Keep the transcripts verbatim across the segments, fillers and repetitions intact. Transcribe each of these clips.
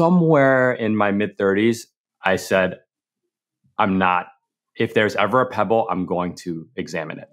somewhere in my mid thirties, I said, I'm not, if there's ever a pebble, I'm going to examine it.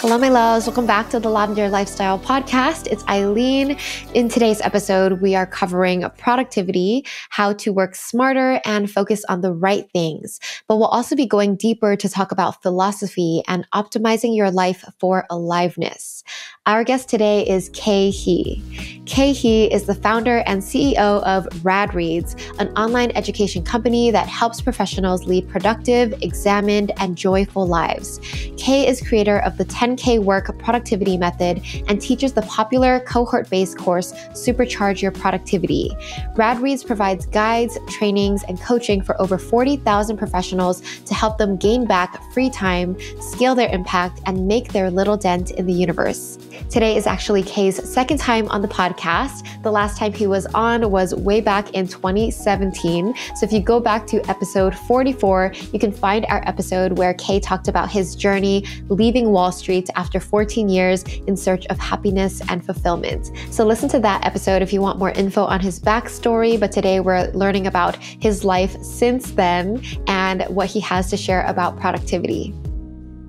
Hello, my loves. Welcome back to the Lavendaire Lifestyle Podcast. It's Eileen. In today's episode, we are covering productivity, how to work smarter and focus on the right things. But we'll also be going deeper to talk about philosophy and optimizing your life for aliveness. Our guest today is Khe Hy. Khe Hy is the founder and C E O of RadReads, an online education company that helps professionals lead productive, examined, and joyful lives. Khe is creator of the ten K Work Productivity Method and teaches the popular cohort-based course, Supercharge Your Productivity. RadReads provides guides, trainings, and coaching for over forty thousand professionals to help them gain back free time, scale their impact, and make their little dent in the universe. Today is actually Khe's second time on the podcast. The last time he was on was way back in twenty seventeen. So if you go back to episode forty-four, you can find our episode where Khe talked about his journey leaving Wall Street after fourteen years in search of happiness and fulfillment. So listen to that episode if you want more info on his backstory. But today we're learning about his life since then and what he has to share about productivity.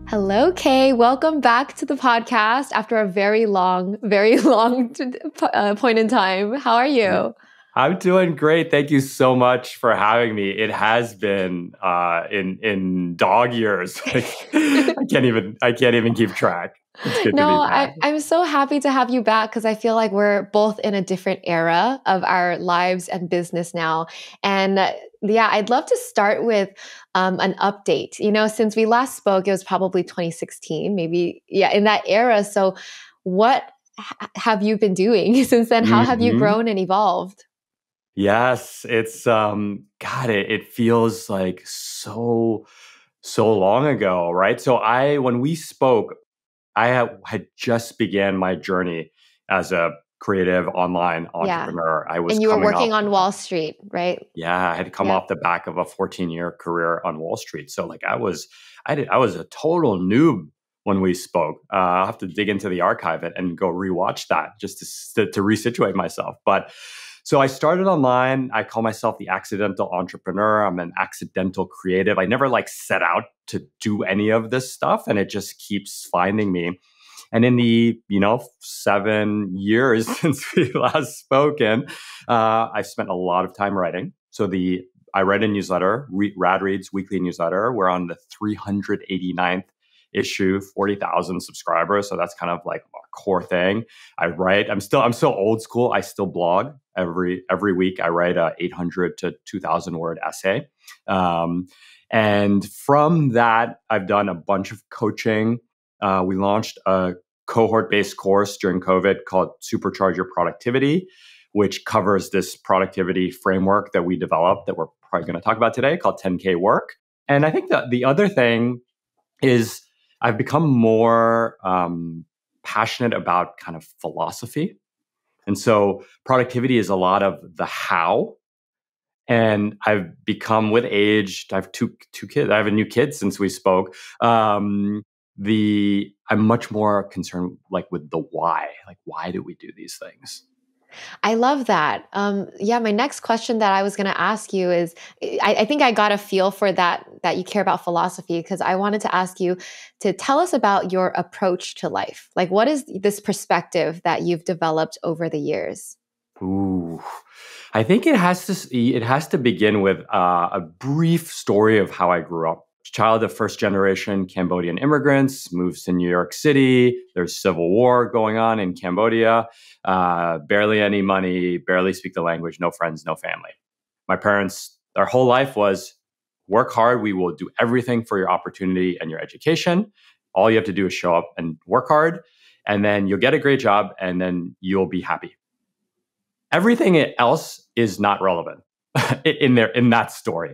Hello, Khe. Welcome back to the podcast after a very long, very long t uh, point in time. How are you? I'm doing great. Thank you so much for having me. It has been uh, in in dog years. Like, I can't even. I can't even keep track. It's good no, to be back. I, I'm so happy to have you back because I feel like we're both in a different era of our lives and business now. And uh, yeah, I'd love to start with um, an update. You know, since we last spoke, it was probably twenty sixteen, maybe. Yeah, in that era. So what ha have you been doing since then? How mm-hmm. have you grown and evolved? Yes, it's, um, God, it, it feels like so, so long ago, right? So I, when we spoke, I had just began my journey as a creative online entrepreneur. Yeah. I was and you were working off, on Wall Street, right? Yeah, I had come yeah. off the back of a fourteen-year career on Wall Street. So, like, I was, I did, I was a total noob when we spoke. Uh, I'll have to dig into the archive and, and go rewatch that just to, to resituate myself. But so I started online. I call myself the accidental entrepreneur. I'm an accidental creative. I never like set out to do any of this stuff, and it just keeps finding me. And in the, you know, seven years since we last spoken, uh, I've spent a lot of time writing. So the I read a newsletter, RadReads Weekly newsletter. We're on the three hundred eighty-ninth issue, forty thousand subscribers. So that's kind of like a core thing. I write. I'm still I'm so old school. I still blog. Every every week, I write a eight hundred to two thousand word essay, um, and from that, I've done a bunch of coaching. Uh, we launched a cohort based course during COVID called Supercharge Your Productivity, which covers this productivity framework that we developed that we're probably going to talk about today, called ten K Work. And I think that the other thing is I've become more um, passionate about kind of philosophy. And so productivity is a lot of the how. And I've become with age, I have two, two kids. I have a new kid since we spoke. Um, the I'm much more concerned like with the why, like why do we do these things? I love that. Um, yeah, my next question that I was going to ask you is, I, I think I got a feel for that, that you care about philosophy, because I wanted to ask you to tell us about your approach to life. Like, what is this perspective that you've developed over the years? Ooh, I think it has to, it has to begin with uh, a brief story of how I grew up. Child of first generation Cambodian immigrants, moves to New York City. There's civil war going on in Cambodia. Uh, barely any money, barely speak the language, no friends, no family. My parents, their whole life was work hard. We will do everything for your opportunity and your education. All you have to do is show up and work hard, and then you'll get a great job, and then you'll be happy. Everything else is not relevant in there, in that story.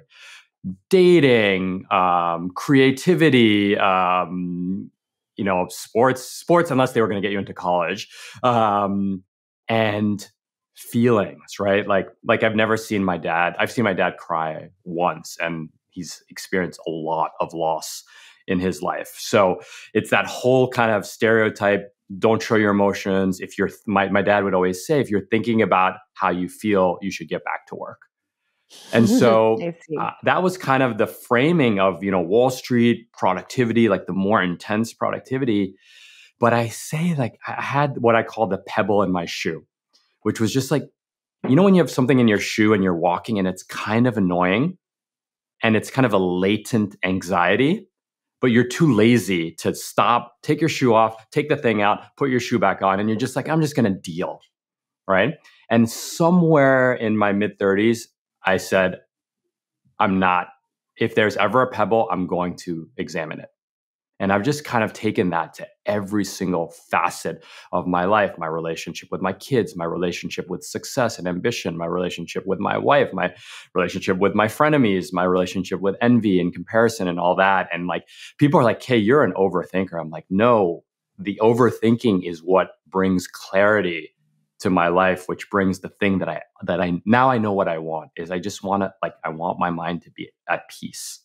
Dating, um, creativity, um, you know, sports, sports, unless they were going to get you into college, um, and feelings, right? Like, like I've never seen my dad, I've seen my dad cry once, and he's experienced a lot of loss in his life. So it's that whole kind of stereotype, don't show your emotions. If you're, my, my dad would always say, if you're thinking about how you feel, you should get back to work. And so uh, that was kind of the framing of, you know, Wall Street productivity, like the more intense productivity. But I say, like, I had what I call the pebble in my shoe, which was just like, you know, when you have something in your shoe and you're walking and it's kind of annoying and it's kind of a latent anxiety, but you're too lazy to stop, take your shoe off, take the thing out, put your shoe back on. And you're just like, I'm just going to deal. Right. And somewhere in my mid thirties, I said, I'm not, if there's ever a pebble, I'm going to examine it. And I've just kind of taken that to every single facet of my life, my relationship with my kids, my relationship with success and ambition, my relationship with my wife, my relationship with my frenemies, my relationship with envy and comparison and all that. And like, people are like, hey, you're an overthinker. I'm like, no, the overthinking is what brings clarity to my life, which brings the thing that I, that I, now I know what I want is I just want to, like, I want my mind to be at peace.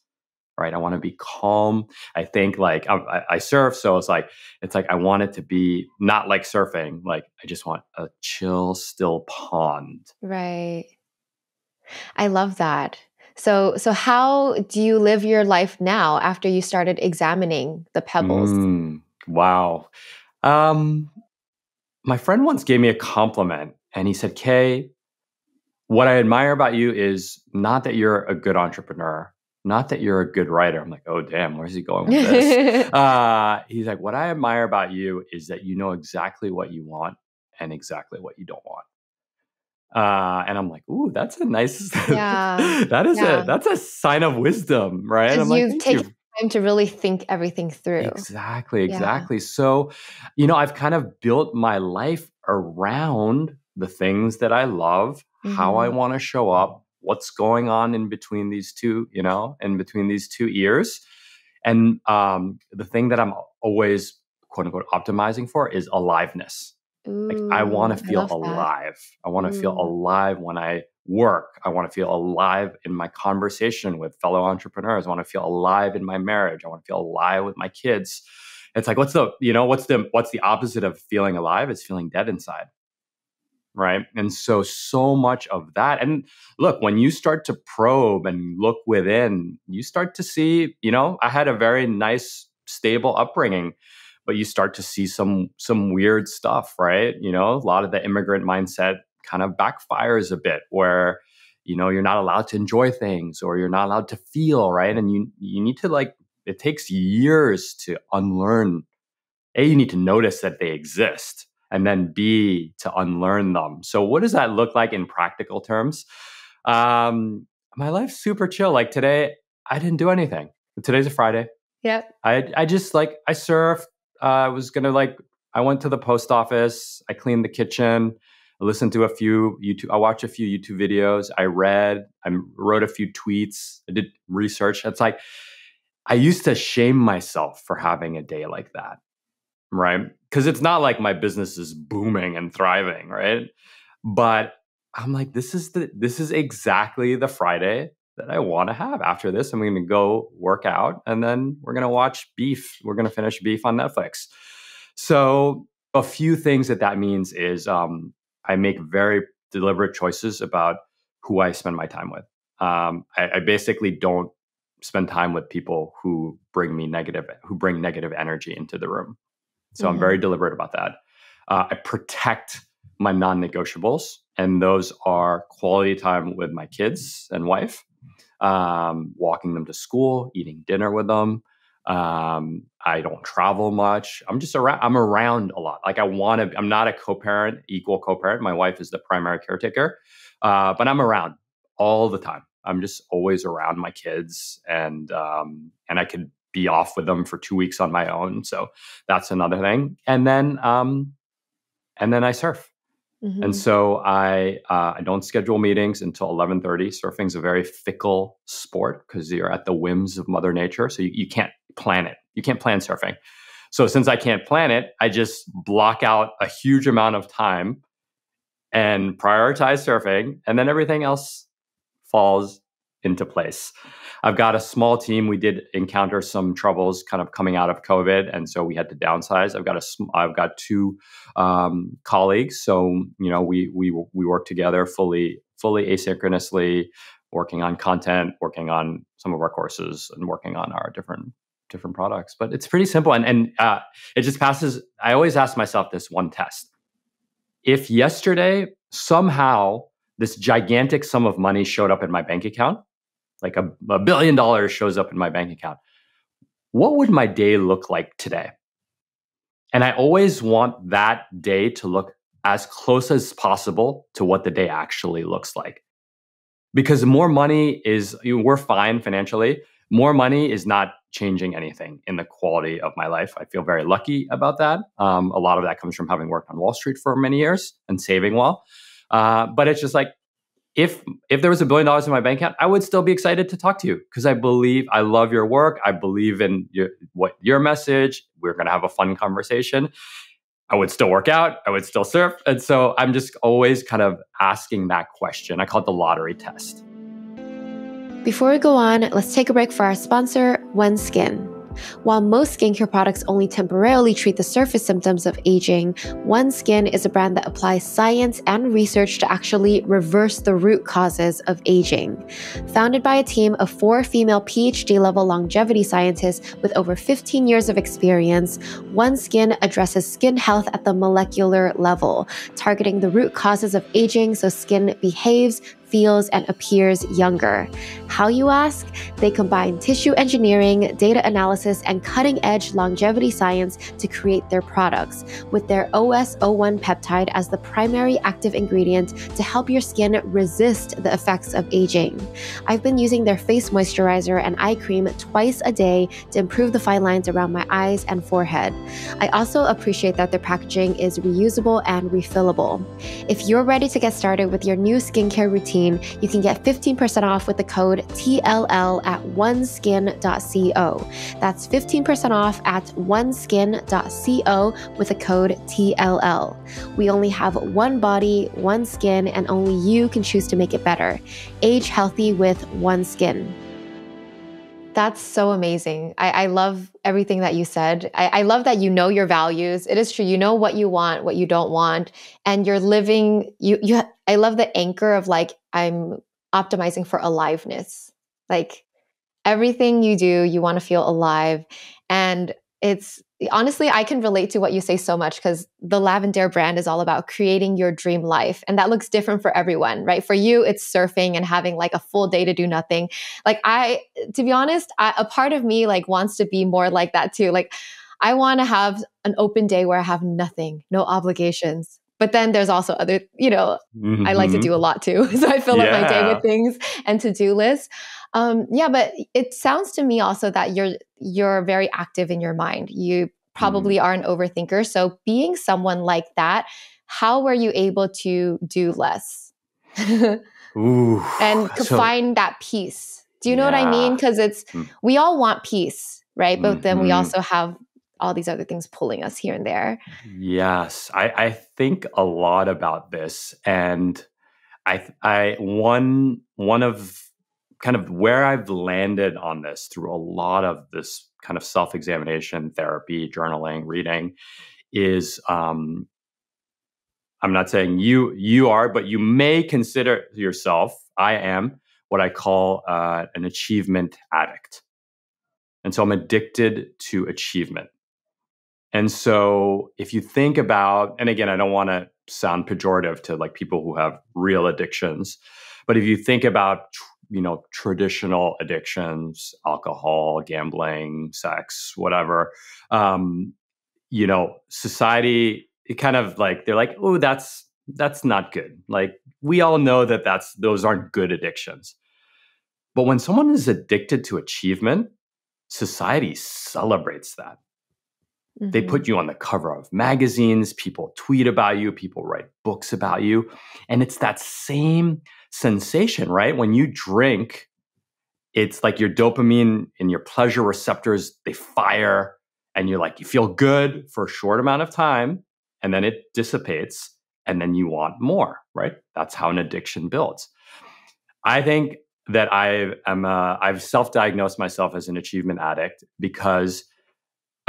Right. I want to be calm. I think like I, I surf. So it's like, it's like, I want it to be not like surfing. Like I just want a chill, still pond. Right. I love that. So, so how do you live your life now after you started examining the pebbles? Mm, wow. Um, my friend once gave me a compliment and he said, Khe, what I admire about you is not that you're a good entrepreneur, not that you're a good writer. I'm like, oh, damn, where's he going with this? uh, he's like, what I admire about you is that you know exactly what you want and exactly what you don't want. Uh, and I'm like, ooh, that's a nice, yeah. that is yeah. a, that's a sign of wisdom, right? Because you've like, taken time to really think everything through. Exactly, exactly. Yeah. So, you know, I've kind of built my life around the things that I love, mm-hmm. how I want to show up, what's going on in between these two, you know, in between these two ears. And um, the thing that I'm always, quote unquote, optimizing for is aliveness. Ooh, like I want to feel alive. That. I want to feel alive when I work. I want to feel alive in my conversation with fellow entrepreneurs. I want to feel alive in my marriage. I want to feel alive with my kids. It's like, what's the, you know, what's the, what's the opposite of feeling alive? It's feeling dead inside. Right. And so, so much of that. And look, when you start to probe and look within, you start to see, you know, I had a very nice, stable upbringing, but you start to see some, some weird stuff, right? You know, a lot of the immigrant mindset kind of backfires a bit where, you know, you're not allowed to enjoy things or you're not allowed to feel, right? And you, you need to like, it takes years to unlearn. A, you need to notice that they exist. And then B, to unlearn them. So what does that look like in practical terms? Um, my life's super chill. Like today, I didn't do anything. Today's a Friday. Yep. I, I just like, I surfed. Uh, I was going to like, I went to the post office. I cleaned the kitchen. I listened to a few YouTube, I watched a few YouTube videos. I read, I wrote a few tweets. I did research. It's like, I used to shame myself for having a day like that. Right? Because it's not like my business is booming and thriving, right? But I'm like, this is the this is exactly the Friday that I want to have. After this, I'm going to go work out, and then we're going to watch Beef. We're going to finish Beef on Netflix. So a few things that that means is um, I make very deliberate choices about who I spend my time with. Um, I, I basically don't spend time with people who bring me negative, who bring negative energy into the room. So I'm very deliberate about that. Uh, I protect my non-negotiables, and those are quality time with my kids and wife, um, walking them to school, eating dinner with them. Um, I don't travel much. I'm just around. I'm around a lot. Like I want to. I'm not a co-parent, equal co-parent. My wife is the primary caretaker, uh, but I'm around all the time. I'm just always around my kids, and um, and I could be off with them for two weeks on my own. So that's another thing. And then, um, and then I surf. Mm-hmm. And so I, uh, I don't schedule meetings until eleven thirty. Surfing's a very fickle sport because you're at the whims of Mother Nature. So you, you can't plan it. You can't plan surfing. So since I can't plan it, I just block out a huge amount of time and prioritize surfing. And then everything else falls into place. I've got a small team. We did encounter some troubles kind of coming out of COVID, and so we had to downsize. I've got a, I've got two um, colleagues, so you know we we we work together fully, fully asynchronously, working on content, working on some of our courses, and working on our different different products. But it's pretty simple, and and uh, it just passes. I always ask myself this one test: if yesterday somehow this gigantic sum of money showed up in my bank account, like a, a billion dollars shows up in my bank account, what would my day look like today? And I always want that day to look as close as possible to what the day actually looks like. Because more money is, you know, we're fine financially. More money is not changing anything in the quality of my life. I feel very lucky about that. Um, a lot of that comes from having worked on Wall Street for many years and saving well. Uh, but it's just like, if if there was a billion dollars in my bank account, I would still be excited to talk to you because I believe, I love your work. I believe in your, what your message. We're going to have a fun conversation. I would still work out. I would still surf. And so I'm just always kind of asking that question. I call it the lottery test. Before we go on, let's take a break for our sponsor, OneSkin. While most skincare products only temporarily treat the surface symptoms of aging, OneSkin is a brand that applies science and research to actually reverse the root causes of aging. Founded by a team of four female P H D-level longevity scientists with over fifteen years of experience, OneSkin addresses skin health at the molecular level, targeting the root causes of aging so skin behaves, feels, and appears younger. How, you ask? They combine tissue engineering, data analysis, and cutting-edge longevity science to create their products, with their O S zero one peptide as the primary active ingredient to help your skin resist the effects of aging. I've been using their face moisturizer and eye cream twice a day to improve the fine lines around my eyes and forehead. I also appreciate that their packaging is reusable and refillable. If you're ready to get started with your new skincare routine, you can get fifteen percent off with the code T L L at one skin dot co. That's fifteen percent off at one skin dot co with the code T L L. We only have one body, one skin, and only you can choose to make it better. Age healthy with OneSkin. That's so amazing. I, I love everything that you said. I, I love that you know your values. It is true. You know what you want, what you don't want, and you're living. You, you. I love the anchor of like, I'm optimizing for aliveness. Like everything you do, you want to feel alive. And it's honestly, I can relate to what you say so much because the Lavendaire brand is all about creating your dream life. And that looks different for everyone, right? For you, it's surfing and having like a full day to do nothing. Like I, to be honest, I, a part of me like wants to be more like that too. Like I want to have an open day where I have nothing, no obligations. But then there's also other, you know, mm-hmm. I like to do a lot too. So I fill yeah. up my day with things and to-do lists. Um, yeah, but it sounds to me also that you're you're very active in your mind. You probably mm. are an overthinker. So being someone like that, how were you able to do less? Ooh, and to so, find that peace? Do you know yeah. what I mean? Because it's mm. we all want peace, right? But mm-hmm. then we also have all these other things pulling us here and there. Yes, I, I think a lot about this, and I, I one one of kind of where I've landed on this through a lot of this kind of self-examination, therapy, journaling, reading, is um, I'm not saying you you are, but you may consider yourself. I am what I call uh, an achievement addict, and so I'm addicted to achievement. And so if you think about, and again, I don't want to sound pejorative to like people who have real addictions, but if you think about, you know, traditional addictions, alcohol, gambling, sex, whatever, um, you know, society, it kind of like, they're like, oh, that's, that's not good. Like we all know that that's, those aren't good addictions. But when someone is addicted to achievement, society celebrates that. Mm-hmm. They put you on the cover of magazines, people tweet about you, people write books about you. And it's that same sensation, right? When you drink, it's like your dopamine and your pleasure receptors, they fire and you're like, you feel good for a short amount of time and then it dissipates and then you want more, right? That's how an addiction builds. I think that I am a, I've self-diagnosed myself as an achievement addict because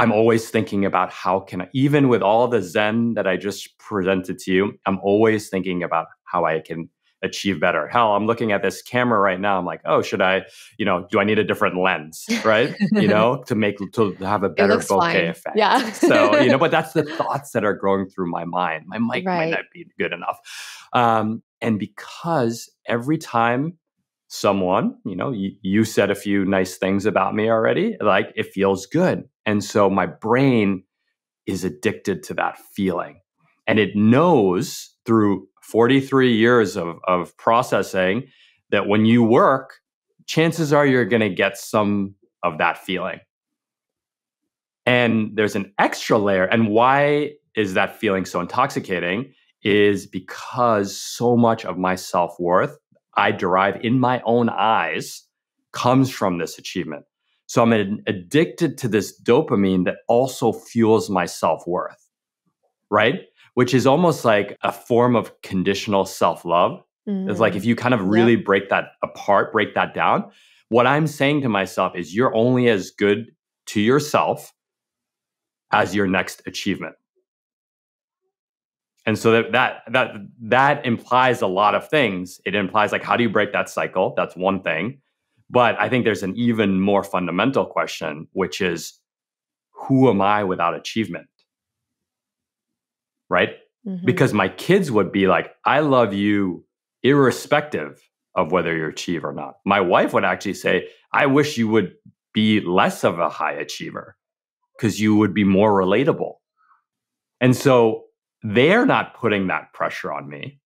I'm always thinking about how can I, even with all the Zen that I just presented to you, I'm always thinking about how I can achieve better. Hell, I'm looking at this camera right now. I'm like, oh, should I, you know, do I need a different lens, right? You know, to make, to have a better bokeh fine. effect. Yeah. So, you know, but that's the thoughts that are going through my mind. My mic right. might not be good enough. Um, and because every time someone, you know, you, you said a few nice things about me already, like it feels good. And so my brain is addicted to that feeling. And it knows through forty-three years of, of processing that when you work, chances are you're going to get some of that feeling. And there's an extra layer. And why is that feeling so intoxicating? Is because so much of my self-worth I derive in my own eyes comes from this achievement. So I'm an, addicted to this dopamine that also fuels my self-worth, right? Which is almost like a form of conditional self-love. Mm. It's like if you kind of really yeah. break that apart, break that down, what I'm saying to myself is you're only as good to yourself as your next achievement. And so that, that that that implies a lot of things. It implies like, how do you break that cycle? That's one thing. But I think there's an even more fundamental question, which is, who am I without achievement? Right? Mm-hmm. Because my kids would be like, I love you irrespective of whether you achieve or not. My wife would actually say, I wish you would be less of a high achiever because you would be more relatable. And so they're not putting that pressure on me.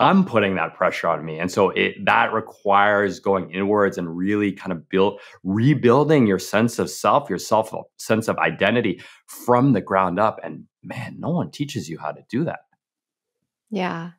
I'm putting that pressure on me. And so it, that requires going inwards and really kind of build, rebuilding your sense of self, your self sense of identity from the ground up. And man, no one teaches you how to do that. Yeah.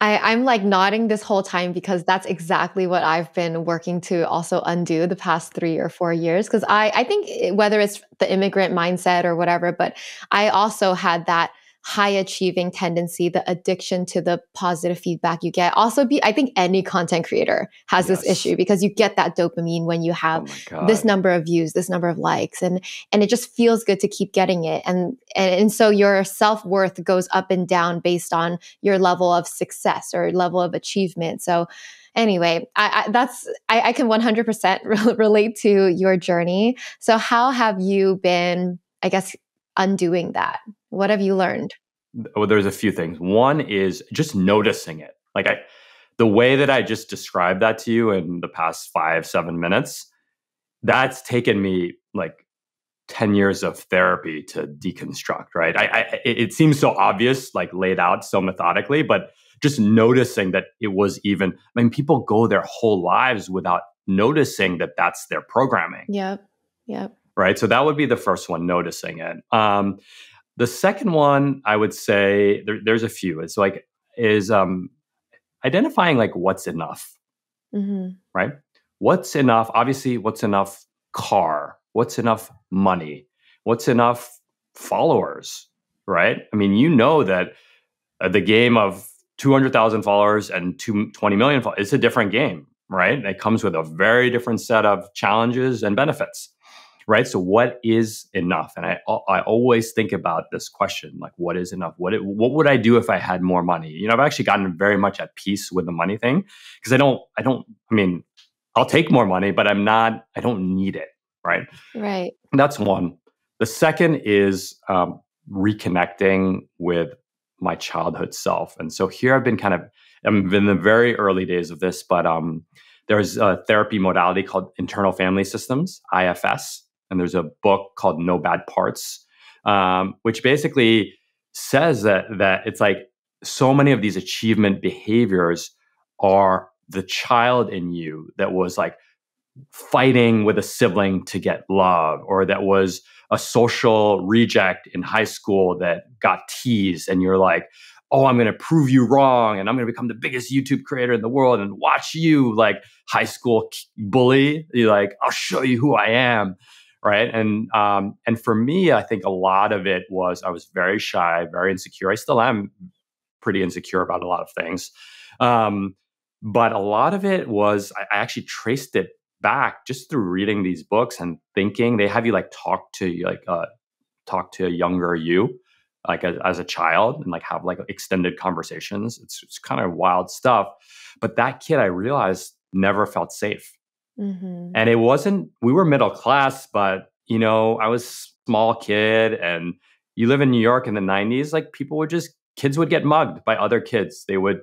I, I'm like nodding this whole time because that's exactly what I've been working to also undo the past three or four years. Because I, I think whether it's the immigrant mindset or whatever, but I also had that high achieving tendency, the addiction to the positive feedback you get. Also be, I think any content creator has yes. this issue because you get that dopamine when you have oh this number of views, this number of likes, and, and it just feels good to keep getting it. And, and, and so your self-worth goes up and down based on your level of success or level of achievement. So anyway, I, I, that's, I, I can one hundred percent re- relate to your journey. So how have you been, I guess, undoing that? What have you learned? Well, there's a few things. One is just noticing it. Like I, the way that I just described that to you in the past five, seven minutes, that's taken me like ten years of therapy to deconstruct, right? I, I it seems so obvious, like laid out so methodically, but just noticing that it was even, I mean, people go their whole lives without noticing that that's their programming. Yep, yep. Right? So that would be the first one, noticing it. Um, The second one, I would say, there, there's a few. It's like, is um, identifying like what's enough, mm-hmm. right? What's enough? Obviously, what's enough car? What's enough money? What's enough followers, right? I mean, you know that uh, the game of two hundred thousand followers and two, twenty million followers, it's a different game, right? It comes with a very different set of challenges and benefits. Right. So what is enough? And I I always think about this question, like, what is enough? What it, what would I do if I had more money? You know, I've actually gotten very much at peace with the money thing because I don't, I don't, I mean, I'll take more money, but I'm not, I don't need it. Right. Right. And that's one. The second is um, reconnecting with my childhood self. And so here I've been kind of, I'm in the very early days of this, but um, there's a therapy modality called Internal Family Systems, I F S. And there's a book called No Bad Parts, um, which basically says that that it's like so many of these achievement behaviors are the child in you that was like fighting with a sibling to get love, or that was a social reject in high school that got teased. And you're like, oh, I'm going to prove you wrong. And I'm going to become the biggest YouTube creator in the world and watch you like high school bully. You're like, I'll show you who I am. Right. And um, and for me, I think a lot of it was I was very shy, very insecure. I still am pretty insecure about a lot of things. Um, But a lot of it was, I actually traced it back just through reading these books and thinking. They have you like talk to like uh, talk to a younger you, like a, as a child, and like have like extended conversations. It's, it's kind of wild stuff. But that kid, I realized, never felt safe. Mm-hmm. And it wasn't, we were middle class, but you know, I was a small kid, and you live in New York in the nineties, like people would just, kids would get mugged by other kids. They would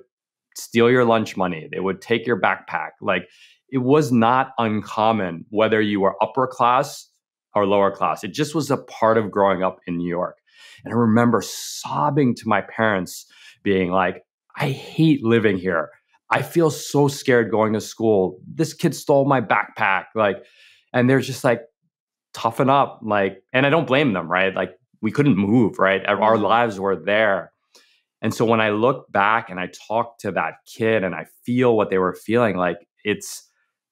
steal your lunch money. They would take your backpack. Like it was not uncommon, whether you were upper class or lower class. It just was a part of growing up in New York. And I remember sobbing to my parents being like, I hate living here. I feel so scared going to school. This kid stole my backpack. Like, and they're just like, toughen up. Like, and I don't blame them, right? Like we couldn't move, right? Our lives were there. And so when I look back and I talk to that kid and I feel what they were feeling, like it's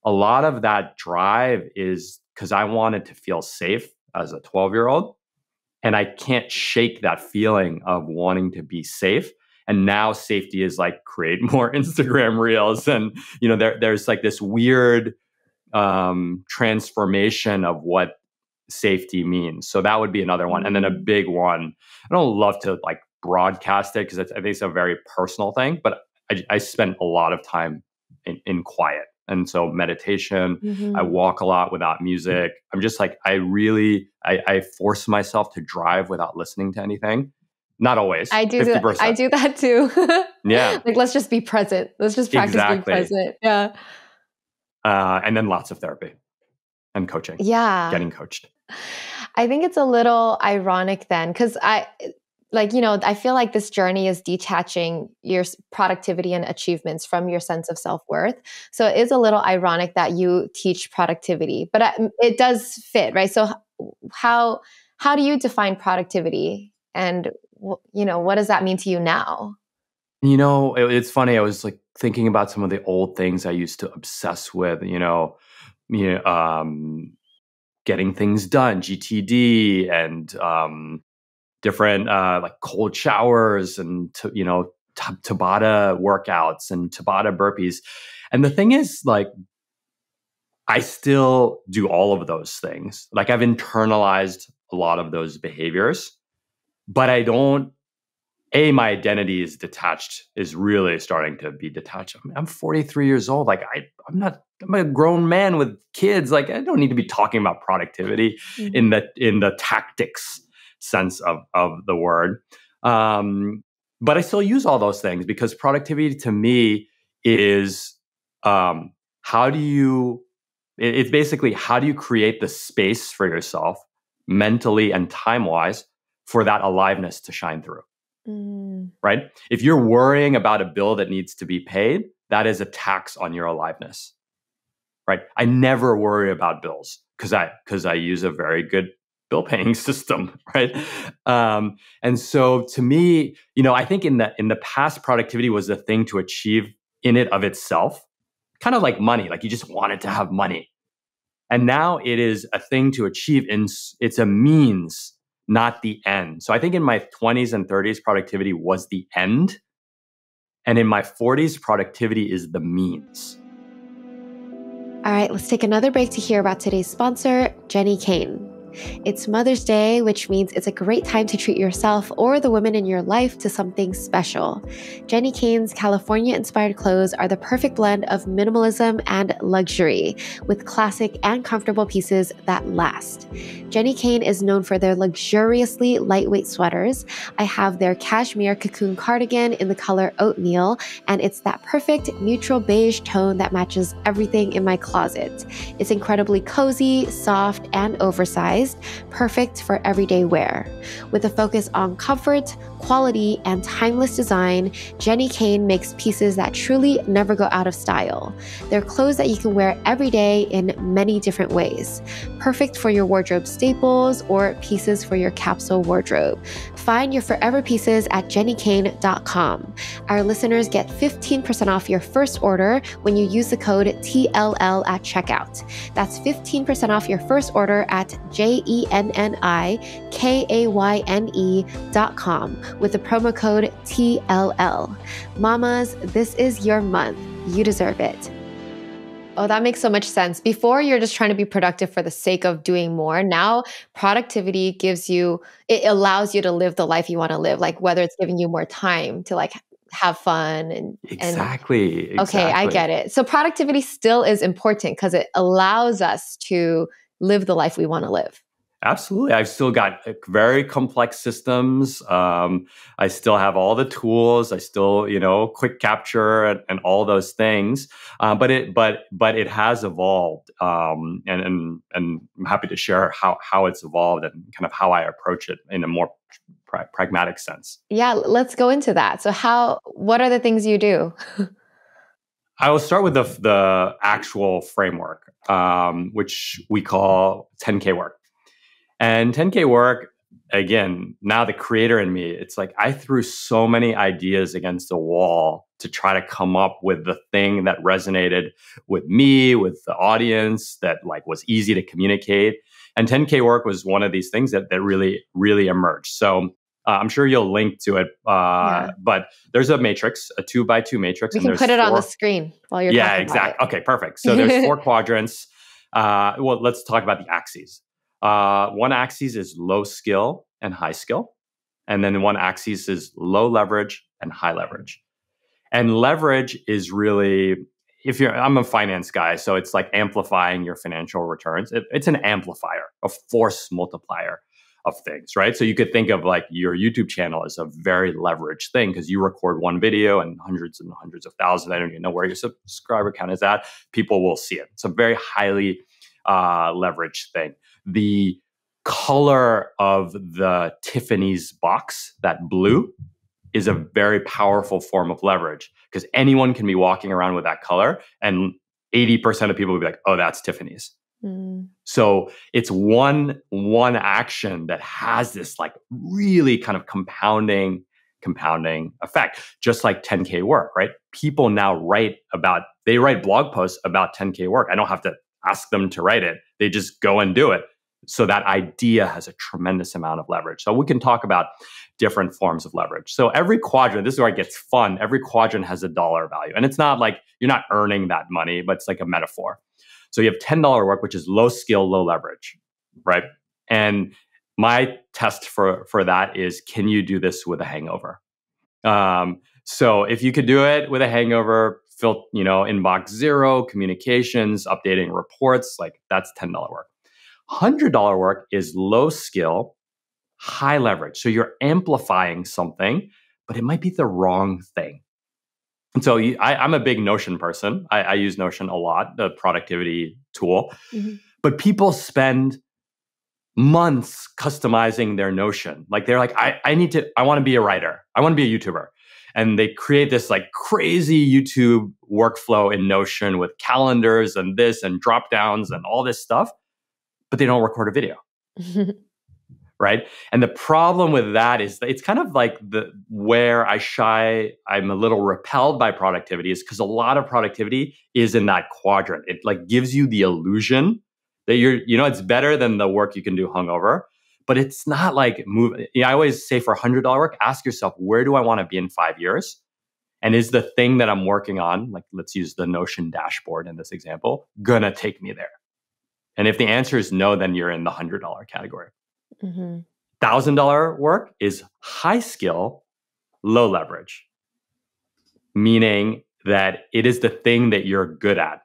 a lot of that drive is because I wanted to feel safe as a twelve year old. And I can't shake that feeling of wanting to be safe. And now safety is like, create more Instagram reels. And, you know, there, there's like this weird um, transformation of what safety means. So that would be another one. And then a big one, I don't love to like broadcast it because I think it's a very personal thing, but I, I spent a lot of time in, in quiet. And so meditation, mm-hmm. I walk a lot without music. I'm just like, I really, I, I force myself to drive without listening to anything. Not always. I do. That. I do that too. Yeah. Like, let's just be present. Let's just practice exactly. being present. Yeah. Uh, and then lots of therapy and coaching. Yeah. Getting coached. I think it's a little ironic then, because I like, you know, I feel like this journey is detaching your productivity and achievements from your sense of self-worth. So it is a little ironic that you teach productivity, but I, it does fit, right? So how, how do you define productivity? And you know, what does that mean to you now? You know, it, it's funny. I was like thinking about some of the old things I used to obsess with, you know, you know um, getting things done, G T D, and um, different uh, like cold showers and, t- you know, t- Tabata workouts and Tabata burpees. And the thing is, like, I still do all of those things. Like I've internalized a lot of those behaviors. But I don't, A, my identity is detached, is really starting to be detached. I mean, I'm forty-three years old. Like I, I'm not, I'm a grown man with kids. Like I don't need to be talking about productivity mm-hmm. in the, in the tactics sense of, of the word. Um, but I still use all those things because productivity to me is um, how do you, it, it's basically how do you create the space for yourself mentally and time-wise for that aliveness to shine through, mm. right? If you're worrying about a bill that needs to be paid, that is a tax on your aliveness, right? I never worry about bills because I because I use a very good bill paying system, right? Um, and so to me, you know, I think in the, in the past, productivity was the thing to achieve in it of itself, kind of like money, like you just wanted to have money. And now it is a thing to achieve, in, it's a means, not the end. So I think in my twenties and thirties, productivity was the end. And in my forties, productivity is the means. All right, let's take another break to hear about today's sponsor, Jenni Kayne. It's Mother's Day, which means it's a great time to treat yourself or the women in your life to something special. Jenni Kayne's California-inspired clothes are the perfect blend of minimalism and luxury, with classic and comfortable pieces that last. Jenni Kayne is known for their luxuriously lightweight sweaters. I have their cashmere cocoon cardigan in the color oatmeal, and it's that perfect neutral beige tone that matches everything in my closet. It's incredibly cozy, soft, and oversized. Perfect for everyday wear. With a focus on comfort, quality, and timeless design, Jenni Kayne makes pieces that truly never go out of style. They're clothes that you can wear every day in many different ways. Perfect for your wardrobe staples or pieces for your capsule wardrobe. Find your forever pieces at jenni kayne dot com. Our listeners get fifteen percent off your first order when you use the code T L L at checkout. That's fifteen percent off your first order at jenni kayne dot com. K E N N I K A Y N E dot com with the promo code T L L. Mamas, this is your month. You deserve it. Oh, that makes so much sense. Before, you're just trying to be productive for the sake of doing more. Now, productivity gives you, it allows you to live the life you want to live, like whether it's giving you more time to like have fun. and Exactly. And, okay, exactly. I get it. So productivity still is important because it allows us to live the life we want to live. Absolutely. I've still got very complex systems. Um, I still have all the tools. I still, you know, quick capture and, and all those things. Uh, but it, but, but it has evolved. Um, and, and, and I'm happy to share how, how it's evolved and kind of how I approach it in a more pra- pragmatic sense. Yeah. Let's go into that. So how, what are the things you do? I will start with the, the actual framework, um, which we call ten K work. And ten K work, again, now the creator in me, it's like I threw so many ideas against the wall to try to come up with the thing that resonated with me, with the audience, that like was easy to communicate. And ten K work was one of these things that, that really, really emerged. So uh, I'm sure you'll link to it, uh, yeah. but there's a matrix, a two by two matrix. We can and put it four... on the screen while you're yeah, talking exactly. about it. Yeah, exactly. Okay, perfect. So there's four quadrants. Uh, well, let's talk about the axes. Uh, one axis is low skill and high skill. And then one axis is low leverage and high leverage. And leverage is really, if you're, I'm a finance guy, so it's like amplifying your financial returns. It, it's an amplifier, a force multiplier of things, right? So you could think of like your YouTube channel as a very leveraged thing because you record one video and hundreds and hundreds of thousands. I don't even know where your subscriber count is at. People will see it. It's a very highly uh, leveraged thing. The color of the Tiffany's box, that blue, is a very powerful form of leverage because anyone can be walking around with that color and eighty percent of people will be like, oh, that's Tiffany's. Mm. So it's one, one action that has this like really kind of compounding, compounding effect, just like ten K work, right? People now write about, they write blog posts about ten K work. I don't have to ask them to write it. They just go and do it. So that idea has a tremendous amount of leverage. So we can talk about different forms of leverage. So every quadrant, this is where it gets fun. Every quadrant has a dollar value. And it's not like you're not earning that money, but it's like a metaphor. So you have ten dollar work, which is low skill, low leverage, right? And my test for, for that is, can you do this with a hangover? Um, so if you could do it with a hangover, fill, you know, inbox zero, communications, updating reports, like that's ten dollar work. one hundred dollar work is low skill, high leverage. So you're amplifying something, but it might be the wrong thing. And so you, I, I'm a big Notion person. I, I use Notion a lot, the productivity tool. Mm-hmm. But people spend months customizing their Notion. Like they're like, I, I need to, I want to be a writer. I want to be a YouTuber. And they create this like crazy YouTube workflow in Notion with calendars and this and drop downs and all this stuff, but they don't record a video, right? And the problem with that is that it's kind of like the where I shy, I'm a little repelled by productivity is because a lot of productivity is in that quadrant. It like gives you the illusion that you're, you know, it's better than the work you can do hungover. But it's not like move. You know, I always say for one hundred dollar work, ask yourself, where do I want to be in five years? And is the thing that I'm working on, like let's use the Notion dashboard in this example, gonna take me there? And if the answer is no, then you're in the one hundred dollar category. Mm-hmm. one thousand dollar work is high skill, low leverage, meaning that it is the thing that you're good at.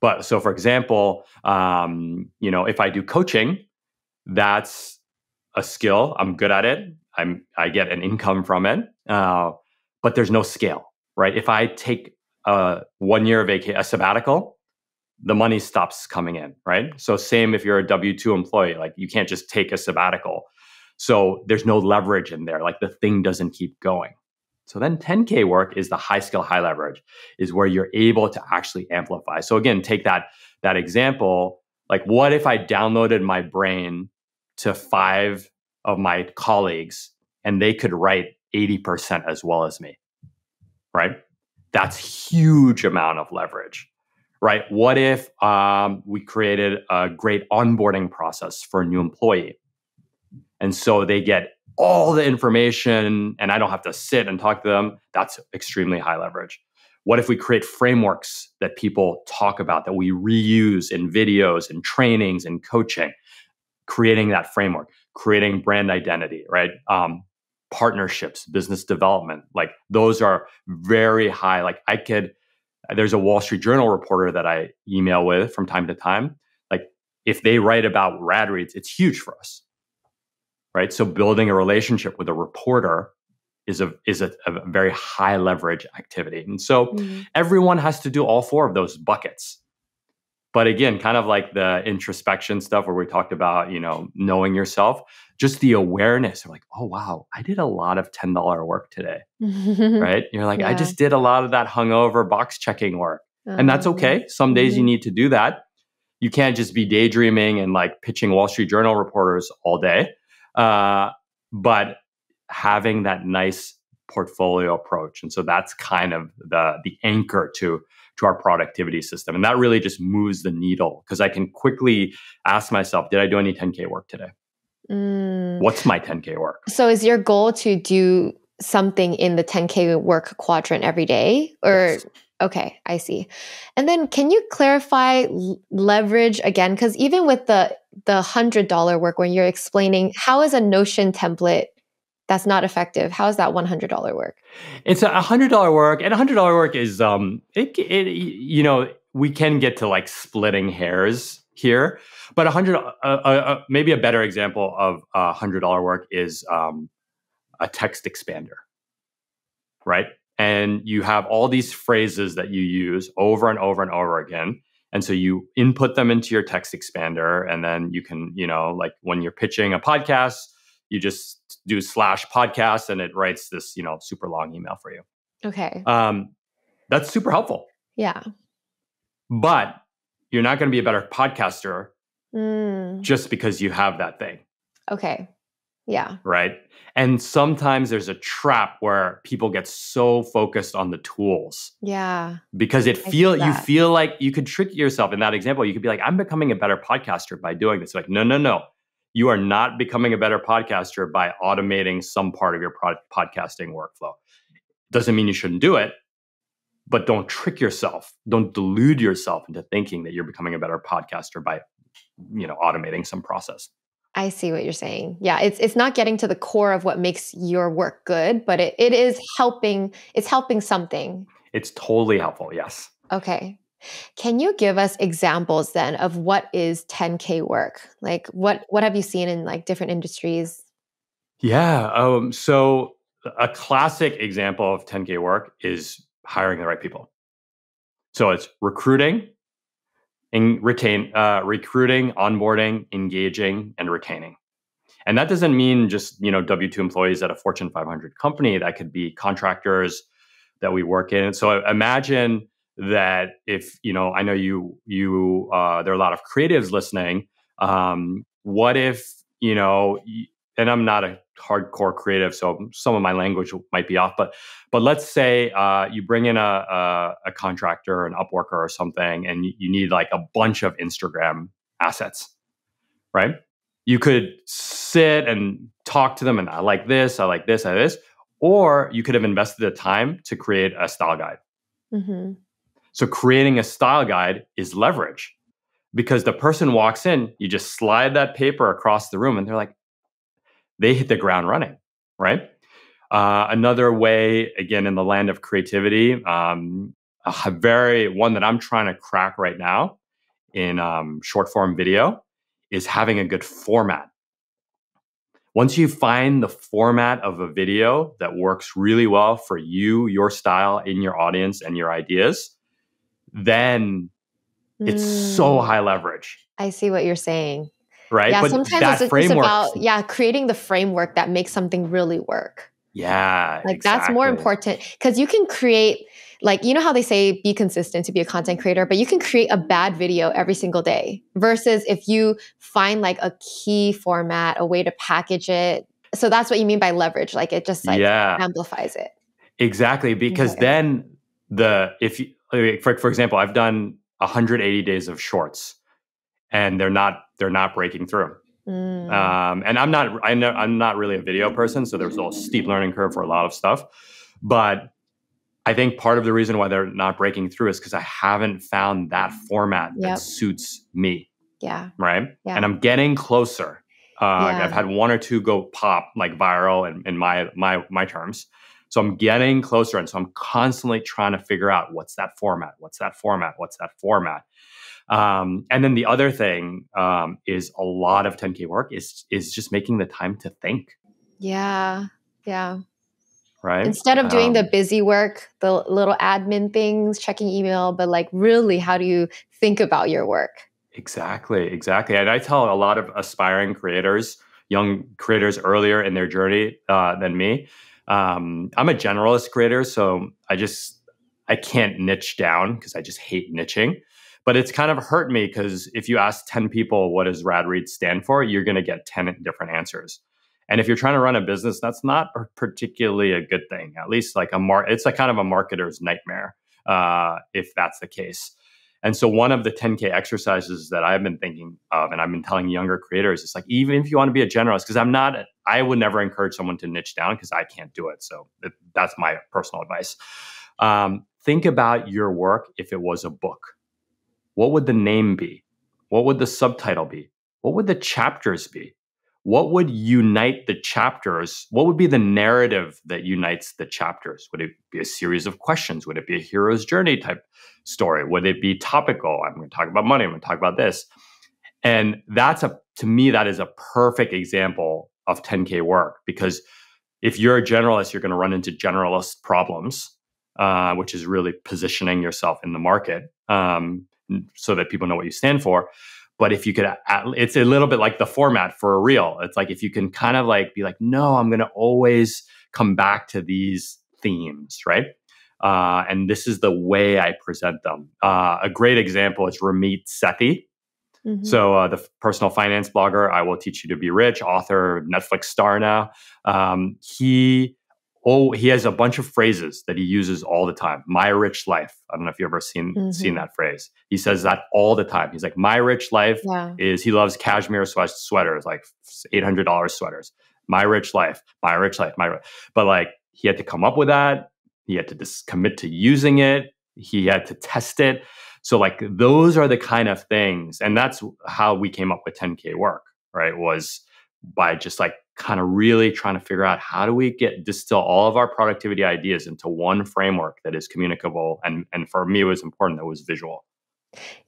But so for example, um, you know, if I do coaching, that's a skill, I'm good at it, I'm, I get an income from it, uh, but there's no scale, right? If I take a one year vacation, a sabbatical, the money stops coming in, right? So same if you're a W two employee, like you can't just take a sabbatical. So there's no leverage in there, like the thing doesn't keep going. So then ten K work is the high skill, high leverage, is where you're able to actually amplify. So again, take that, that example, like what if I downloaded my brain to five of my colleagues and they could write eighty percent as well as me, right? That's huge amount of leverage, right? What if um, we created a great onboarding process for a new employee? And so they get all the information and I don't have to sit and talk to them. That's extremely high leverage. What if we create frameworks that people talk about, that we reuse in videos and trainings and coaching? Creating that framework, creating brand identity, right? Um, partnerships, business development, like those are very high. Like I could, there's a Wall Street Journal reporter that I email with from time to time. Like if they write about RadReads, it's huge for us, right? So building a relationship with a reporter is a is a, a very high leverage activity. And so mm-hmm. everyone has to do all four of those buckets. But again, kind of like the introspection stuff where we talked about, you know, knowing yourself, just the awareness of like, oh, wow, I did a lot of ten dollar work today, right? You're like, yeah. I just did a lot of that hungover box checking work. Uh-huh. And that's okay. Some days mm-hmm. you need to do that. You can't just be daydreaming and like pitching Wall Street Journal reporters all day. Uh, but having that nice portfolio approach. And so that's kind of the the anchor to to our productivity system. And that really just moves the needle because I can quickly ask myself, did I do any ten K work today? Mm. What's my ten K work? So is your goal to do something in the ten K work quadrant every day? Or yes. Okay, I see. And then can you clarify l- leverage again? Because even with the the one hundred dollar work, when you're explaining, how is a Notion template that's not effective? How is that one hundred dollar work? It's a one hundred dollar work, and one hundred dollar work is, um, it, it, you know, we can get to like splitting hairs here, but one hundred, uh, uh, maybe a better example of uh, one hundred dollar work is um, a text expander, right? And you have all these phrases that you use over and over and over again. And so you input them into your text expander, and then you can, you know, like when you're pitching a podcast, you just do slash podcast and it writes this, you know, super long email for you. Okay. Um, that's super helpful. Yeah. But you're not going to be a better podcaster mm. just because you have that thing. Okay. Yeah. Right. And sometimes there's a trap where people get so focused on the tools. Yeah. Because it feel you feel like you could trick yourself in that example. You could be like, I'm becoming a better podcaster by doing this. Like, no, no, no. You are not becoming a better podcaster by automating some part of your pod- podcasting workflow. Doesn't mean you shouldn't do it, but don't trick yourself. Don't delude yourself into thinking that you're becoming a better podcaster by, you know, automating some process. I see what you're saying. Yeah, it's it's not getting to the core of what makes your work good, but it, it is helping. It's helping something. It's totally helpful. Yes. Okay. Can you give us examples then of what is ten K work? Like what, what have you seen in like different industries? Yeah. Um, so a classic example of ten K work is hiring the right people. So it's recruiting and retain, uh, recruiting, onboarding, engaging, and retaining. And that doesn't mean just, you know, W two employees at a Fortune five hundred company. That could be contractors that we work in. So imagine that if, you know, I know you, you, uh, there are a lot of creatives listening. Um, what if, you know, and I'm not a hardcore creative, so some of my language might be off, but, but let's say, uh, you bring in a, a, a contractor, an Upworker or something, and you, you need like a bunch of Instagram assets, right? You could sit and talk to them and I like this, I like this, I like this, or you could have invested the time to create a style guide. Mm-hmm. So creating a style guide is leverage because the person walks in, you just slide that paper across the room and they're like, they hit the ground running, right? Uh, another way, again, in the land of creativity, um, a very one that I'm trying to crack right now in um, short form video is having a good format. Once you find the format of a video that works really well for you, your style, in your audience and your ideas, then it's mm. so high leverage. I see what you're saying. Right? Yeah, but sometimes that it's, framework, it's about yeah, creating the framework that makes something really work. Yeah, like exactly. That's more important because you can create, like, you know how they say be consistent to be a content creator, but you can create a bad video every single day versus if you find like a key format, a way to package it. So that's what you mean by leverage. Like it just like yeah. amplifies it. Exactly. Because okay. then the, if you, For, for example, I've done one hundred eighty days of shorts, and they're not they're not breaking through. Mm. Um, and I'm not I know I'm not really a video person, so there's a steep learning curve for a lot of stuff. But I think part of the reason why they're not breaking through is because I haven't found that format yep. that suits me. Yeah. Right. Yeah. And I'm getting closer. Uh, yeah. I've had one or two go pop like viral in, in my my my terms. So I'm getting closer. And so I'm constantly trying to figure out what's that format, what's that format, what's that format. Um, and then the other thing um, is a lot of ten K work is is just making the time to think. Yeah. Yeah. Right. Instead of doing um, the busy work, the little admin things, checking email, but like really, how do you think about your work? Exactly. Exactly. And I tell a lot of aspiring creators, young creators earlier in their journey uh, than me. Um, I'm a generalist creator, so I just, I can't niche down because I just hate niching. But it's kind of hurt me because if you ask ten people, what does RadReads stand for? You're going to get ten different answers. And if you're trying to run a business, that's not particularly a good thing. At least like a mar- it's like kind of a marketer's nightmare uh, if that's the case. And so one of the ten K exercises that I've been thinking of, and I've been telling younger creators, it's like, even if you want to be a generalist, because I'm not, I would never encourage someone to niche down because I can't do it. So th- that's my personal advice. Um, think about your work. If it was a book, what would the name be? What would the subtitle be? What would the chapters be? What would unite the chapters? What would be the narrative that unites the chapters? Would it be a series of questions? Would it be a hero's journey type story? Would it be topical? I'm going to talk about money. I'm going to talk about this. And that's a, to me, that is a perfect example of ten K work, because if you're a generalist, you're going to run into generalist problems, uh, which is really positioning yourself in the market um, so that people know what you stand for. But if you could, it's a little bit like the format for a reel. It's like if you can kind of like be like, no, I'm going to always come back to these themes, right? Uh, and this is the way I present them. Uh, a great example is Ramit Sethi. Mm-hmm. So uh, the personal finance blogger, I Will Teach You to Be Rich, author, Netflix star now. Um, he oh, he has a bunch of phrases that he uses all the time. My rich life. I don't know if you've ever seen mm-hmm. seen that phrase. He says that all the time. He's like, my rich life yeah. is, he loves cashmere sweat- sweaters, like eight hundred dollars sweaters. My rich life, my rich life, my rich. But like, he had to come up with that. He had to dis- commit to using it. He had to test it. So like, those are the kind of things. And that's how we came up with ten K work, right? Was by just like, kind of really trying to figure out how do we get distill all of our productivity ideas into one framework that is communicable. And, and for me, it was important that it was visual.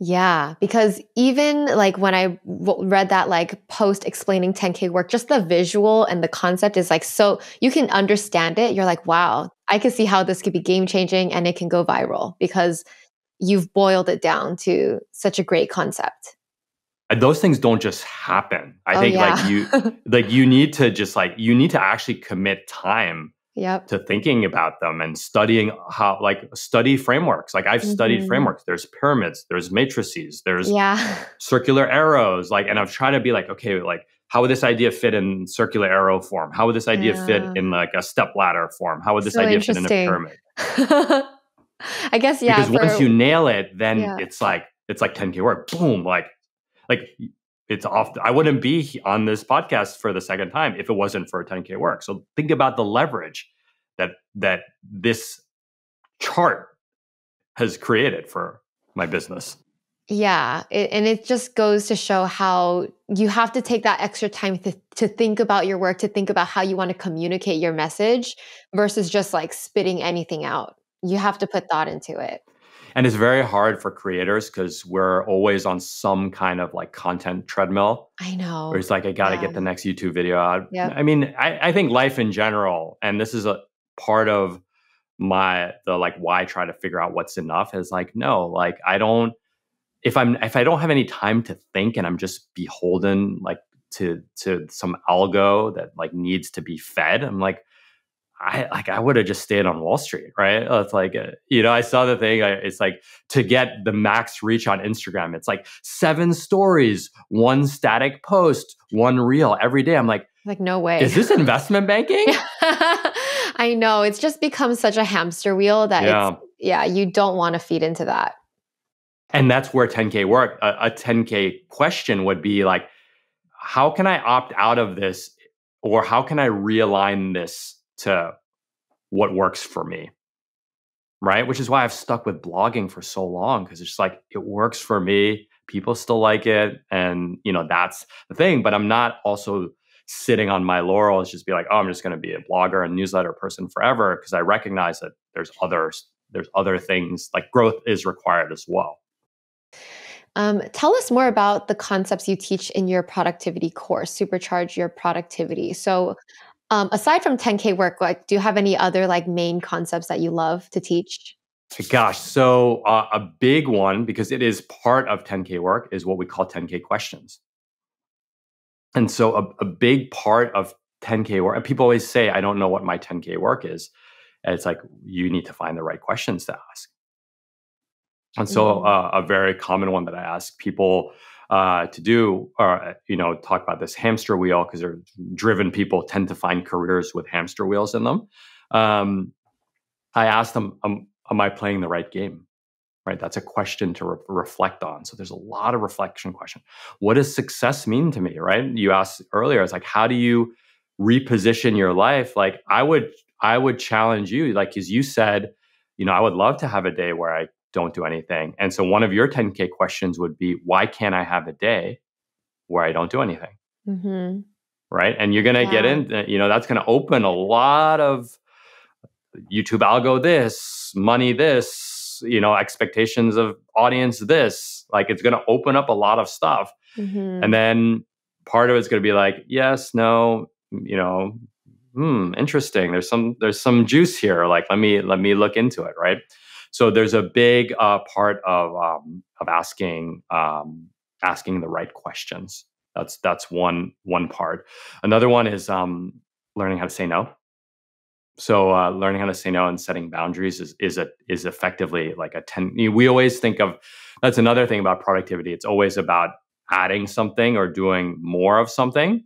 Yeah, because even like when I w- read that like post explaining ten K work, just the visual and the concept is like, so you can understand it. You're like, wow, I can see how this could be game changing and it can go viral because you've boiled it down to such a great concept. Those things don't just happen. I oh, think yeah. like you like you need to just like you need to actually commit time yep. to thinking about them and studying how like study frameworks. Like I've mm-hmm. studied frameworks. There's pyramids, there's matrices, there's yeah. circular arrows. Like, and I've tried to be like, okay, like how would this idea fit in circular arrow form? How would this idea yeah. fit in like a step ladder form? How would this so idea fit in a pyramid? I guess yeah. Because for, once you nail it, then yeah. it's like it's like ten K work. Boom, like Like it's off. I wouldn't be on this podcast for the second time if it wasn't for ten K work. So think about the leverage that that this chart has created for my business. Yeah, it, and it just goes to show how you have to take that extra time to, to think about your work, to think about how you want to communicate your message, versus just like spitting anything out. You have to put thought into it. And it's very hard for creators because we're always on some kind of like content treadmill. I know. Where it's like, I got to yeah. get the next YouTube video out. Yep. I mean, I, I think life in general, and this is a part of my, the like why I try to figure out what's enough is like, no, like I don't, if I'm, if I don't have any time to think and I'm just beholden like to, to some algo that like needs to be fed, I'm like, I like I would have just stayed on Wall Street, right? It's like, a, you know, I saw the thing. I, it's like to get the max reach on Instagram, it's like seven stories, one static post, one reel every day. I'm like, like no way. Is this investment banking? I know. It's just become such a hamster wheel that yeah, it's, yeah you don't want to feed into that. And that's where ten K work, a, a ten K question would be like, how can I opt out of this? Or how can I realign this to what works for me? Right? Which is why I've stuck with blogging for so long, because it's just like, it works for me. People still like it. And, you know, that's the thing. But I'm not also sitting on my laurels, just be like, oh, I'm just going to be a blogger and newsletter person forever, because I recognize that there's others, there's other things, like growth is required as well. Um, tell us more about the concepts you teach in your productivity course, Supercharge Your Productivity. So um, aside from ten K work, like, do you have any other like main concepts that you love to teach? Gosh, so uh, a big one, because it is part of ten K work, is what we call ten K questions. And so a, a big part of ten K work, and people always say, I don't know what my ten K work is. And it's like, you need to find the right questions to ask. And so uh, a very common one that I ask people uh, to do, or, you know, talk about this hamster wheel, because they're driven people tend to find careers with hamster wheels in them. Um, I ask them, um, am I playing the right game? Right? That's a question to re reflect on. So there's a lot of reflection question. What does success mean to me? Right? You asked earlier, it's like, how do you reposition your life? Like I would, I would challenge you, like, as you said, you know, I would love to have a day where I don't do anything. And so one of your ten K questions would be, why can't I have a day where I don't do anything? Mm-hmm. Right? And you're going to yeah. get in, you know, that's going to open a lot of YouTube algo this, money this, you know, expectations of audience this. Like it's going to open up a lot of stuff. Mm-hmm. And then part of it's going to be like, yes, no, you know, hmm, interesting. There's some, there's some juice here. Like, let me, let me look into it. Right? So there's a big uh, part of um, of asking um, asking the right questions. That's that's one one part. Another one is um, learning how to say no. So uh, learning how to say no and setting boundaries is is a is effectively like a ten. We always think of, that's another thing about productivity. It's always about adding something or doing more of something.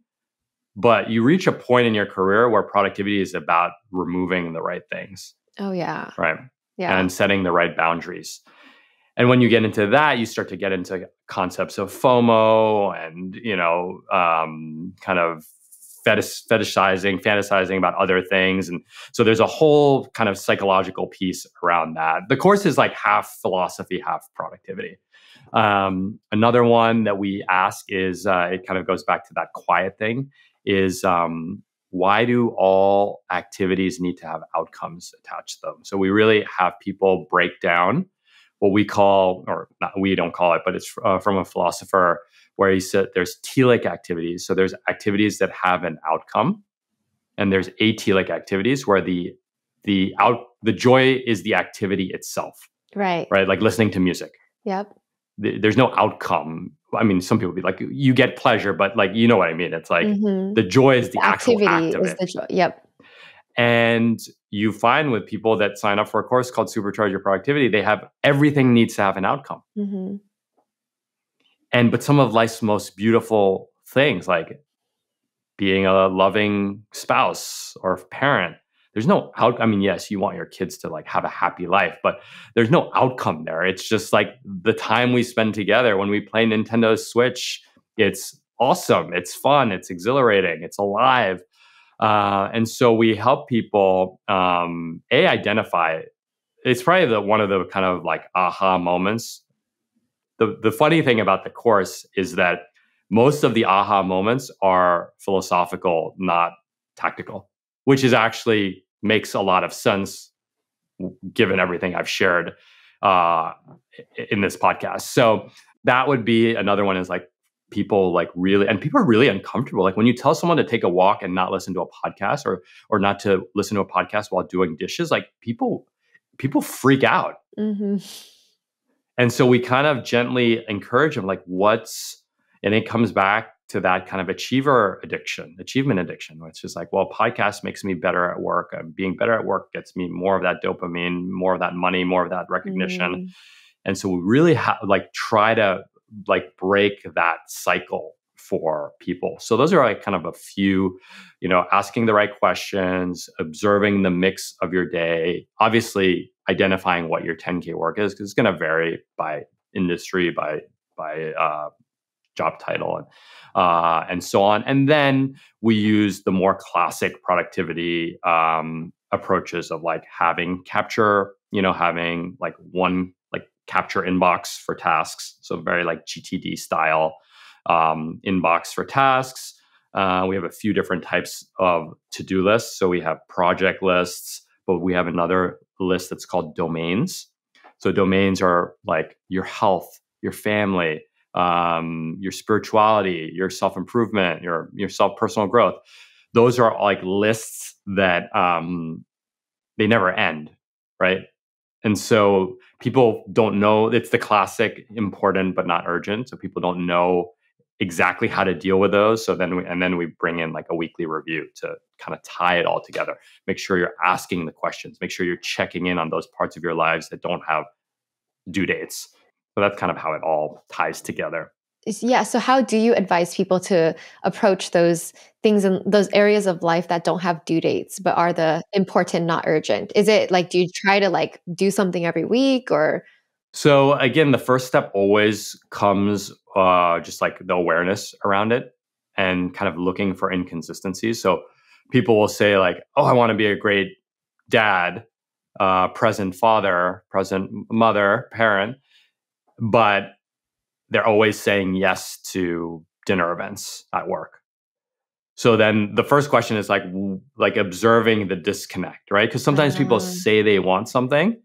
But you reach a point in your career where productivity is about removing the right things. Oh yeah. Right. Yeah. And setting the right boundaries. And when you get into that, you start to get into concepts of FOMO and, you know, um, kind of fetish, fetishizing, fantasizing about other things. And so there's a whole kind of psychological piece around that. The course is like half philosophy, half productivity. Um, another one that we ask is, uh, it kind of goes back to that quiet thing, is um, why do all activities need to have outcomes attached to them? So we really have people break down what we call, or not, we don't call it, but it's uh, from a philosopher where he said there's telic activities. So there's activities that have an outcome, and there's atelic activities where the the out the joy is the activity itself. Right. Right. Like listening to music. Yep. The, there's no outcome. I mean, some people be like, you get pleasure, but like, you know what I mean? It's like mm-hmm. the joy is the, the actual act of it. The joy. Yep. And you find with people that sign up for a course called Supercharge Your Productivity, they have everything needs to have an outcome. Mm-hmm. And, but some of life's most beautiful things, like being a loving spouse or parent, there's no out. I mean, yes, you want your kids to like have a happy life, but there's no outcome there. It's just like the time we spend together when we play Nintendo Switch. It's awesome. It's fun. It's exhilarating. It's alive. Uh, and so we help people um, a identify it. It's probably the one of the kind of like aha moments. The the funny thing about the course is that most of the aha moments are philosophical, not tactical, which is actually makes a lot of sense given everything I've shared uh, in this podcast. So that would be another one, is like people like really, and people are really uncomfortable. Like when you tell someone to take a walk and not listen to a podcast, or or not to listen to a podcast while doing dishes, like people, people freak out. Mm-hmm. And so we kind of gently encourage them, like what's, and it comes back to that kind of achiever addiction, achievement addiction, where it's just like, well, podcast makes me better at work. And being better at work gets me more of that dopamine, more of that money, more of that recognition. Mm. And so we really ha like try to like break that cycle for people. So those are like kind of a few, you know, asking the right questions, observing the mix of your day, obviously identifying what your ten K work is, because it's going to vary by industry, by by uh, job title, and uh, and so on. And then we use the more classic productivity um, approaches of like having capture, you know, having like one like capture inbox for tasks. So very like G T D style um, inbox for tasks. Uh, we have a few different types of to-do lists. So we have project lists, but we have another list that's called domains. So domains are like your health, your family, um, your spirituality, your self-improvement, your, your self-personal growth. Those are like lists that um, they never end, right? And so people don't know. It's the classic important but not urgent. So people don't know exactly how to deal with those. So then we, and then we bring in like a weekly review to kind of tie it all together. Make sure you're asking the questions. Make sure you're checking in on those parts of your lives that don't have due dates. So that's kind of how it all ties together. Yeah. So how do you advise people to approach those things in those areas of life that don't have due dates, but are the important, not urgent? Is it like, do you try to like do something every week or? So again, the first step always comes Uh, just like the awareness around it and kind of looking for inconsistencies. So people will say like, oh, I want to be a great dad, uh, present father, present mother, parent, but they're always saying yes to dinner events at work. So then the first question is like, like observing the disconnect, right? Because sometimes people say they want something.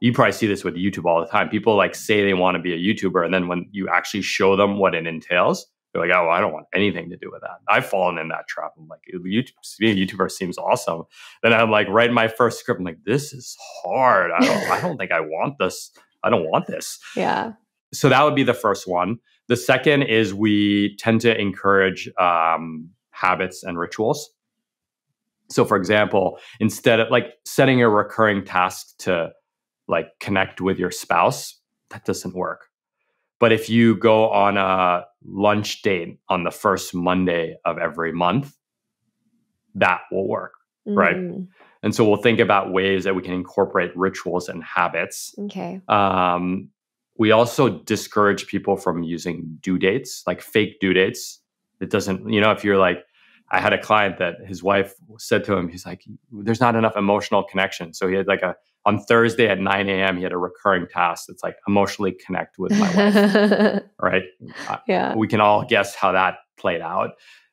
You probably see this with YouTube all the time. People like say they want to be a YouTuber, and then when you actually show them what it entails, they're like, oh, well, I don't want anything to do with that. I've fallen in that trap. I'm like, YouTube, being a YouTuber seems awesome. Then I'm like, writing my first script. I'm like, this is hard. I don't, I don't think I want this. I don't want this. Yeah. So that would be the first one. The second is we tend to encourage um, habits and rituals. So for example, instead of like setting a recurring task to like connect with your spouse, that doesn't work. But if you go on a lunch date on the first Monday of every month, that will work, mm. right? And so we'll think about ways that we can incorporate rituals and habits. Okay. Um, we also discourage people from using due dates, like fake due dates. It doesn't, you know, if you're like, I had a client that his wife said to him, he's like, there's not enough emotional connection. So he had like a, on Thursday at nine a.m., he had a recurring task that's like emotionally connect with my wife, right? Yeah. We can all guess how that played out.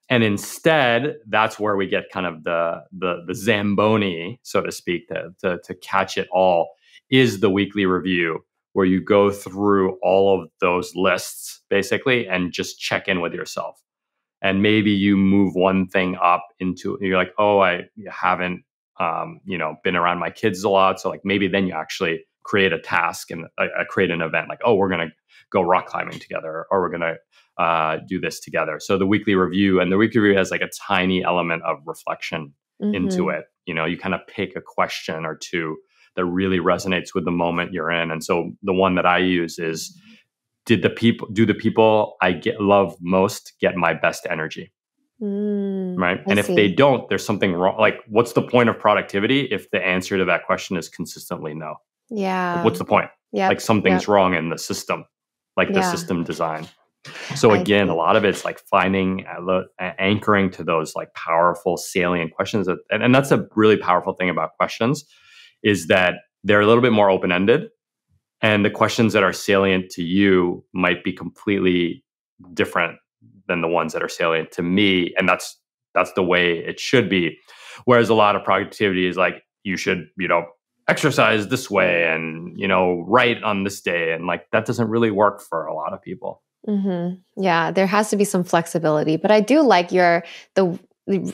And instead, that's where we get kind of the the, the Zamboni, so to speak, to, to, to catch it all, is the weekly review where you go through all of those lists, basically, and just check in with yourself. And maybe you move one thing up into, you're like, oh, I haven't, um, you know, been around my kids a lot. So like, maybe then you actually create a task and uh, create an event like, oh, we're going to go rock climbing together, or we're going to uh, do this together. So the weekly review, and the weekly review has like a tiny element of reflection mm-hmm. into it. You know, you kind of pick a question or two that really resonates with the moment you're in. And so the one that I use is, Did the people do the people I get, love most get my best energy? Mm, right. I and if see. They don't, there's something wrong. Like, what's the point of productivity if the answer to that question is consistently no? Yeah. Like, what's the point? Yeah. Like something's yep. wrong in the system, like yeah. the system design. So again, a lot of it's like finding, uh, anchoring to those like powerful, salient questions. That, and, and that's a really powerful thing about questions, is that they're a little bit more open-ended. And the questions that are salient to you might be completely different than the ones that are salient to me. And that's that's the way it should be. Whereas a lot of productivity is like, you should, you know, exercise this way and, you know, write on this day. And like, that doesn't really work for a lot of people. Mm-hmm. Yeah, there has to be some flexibility. But I do like your, the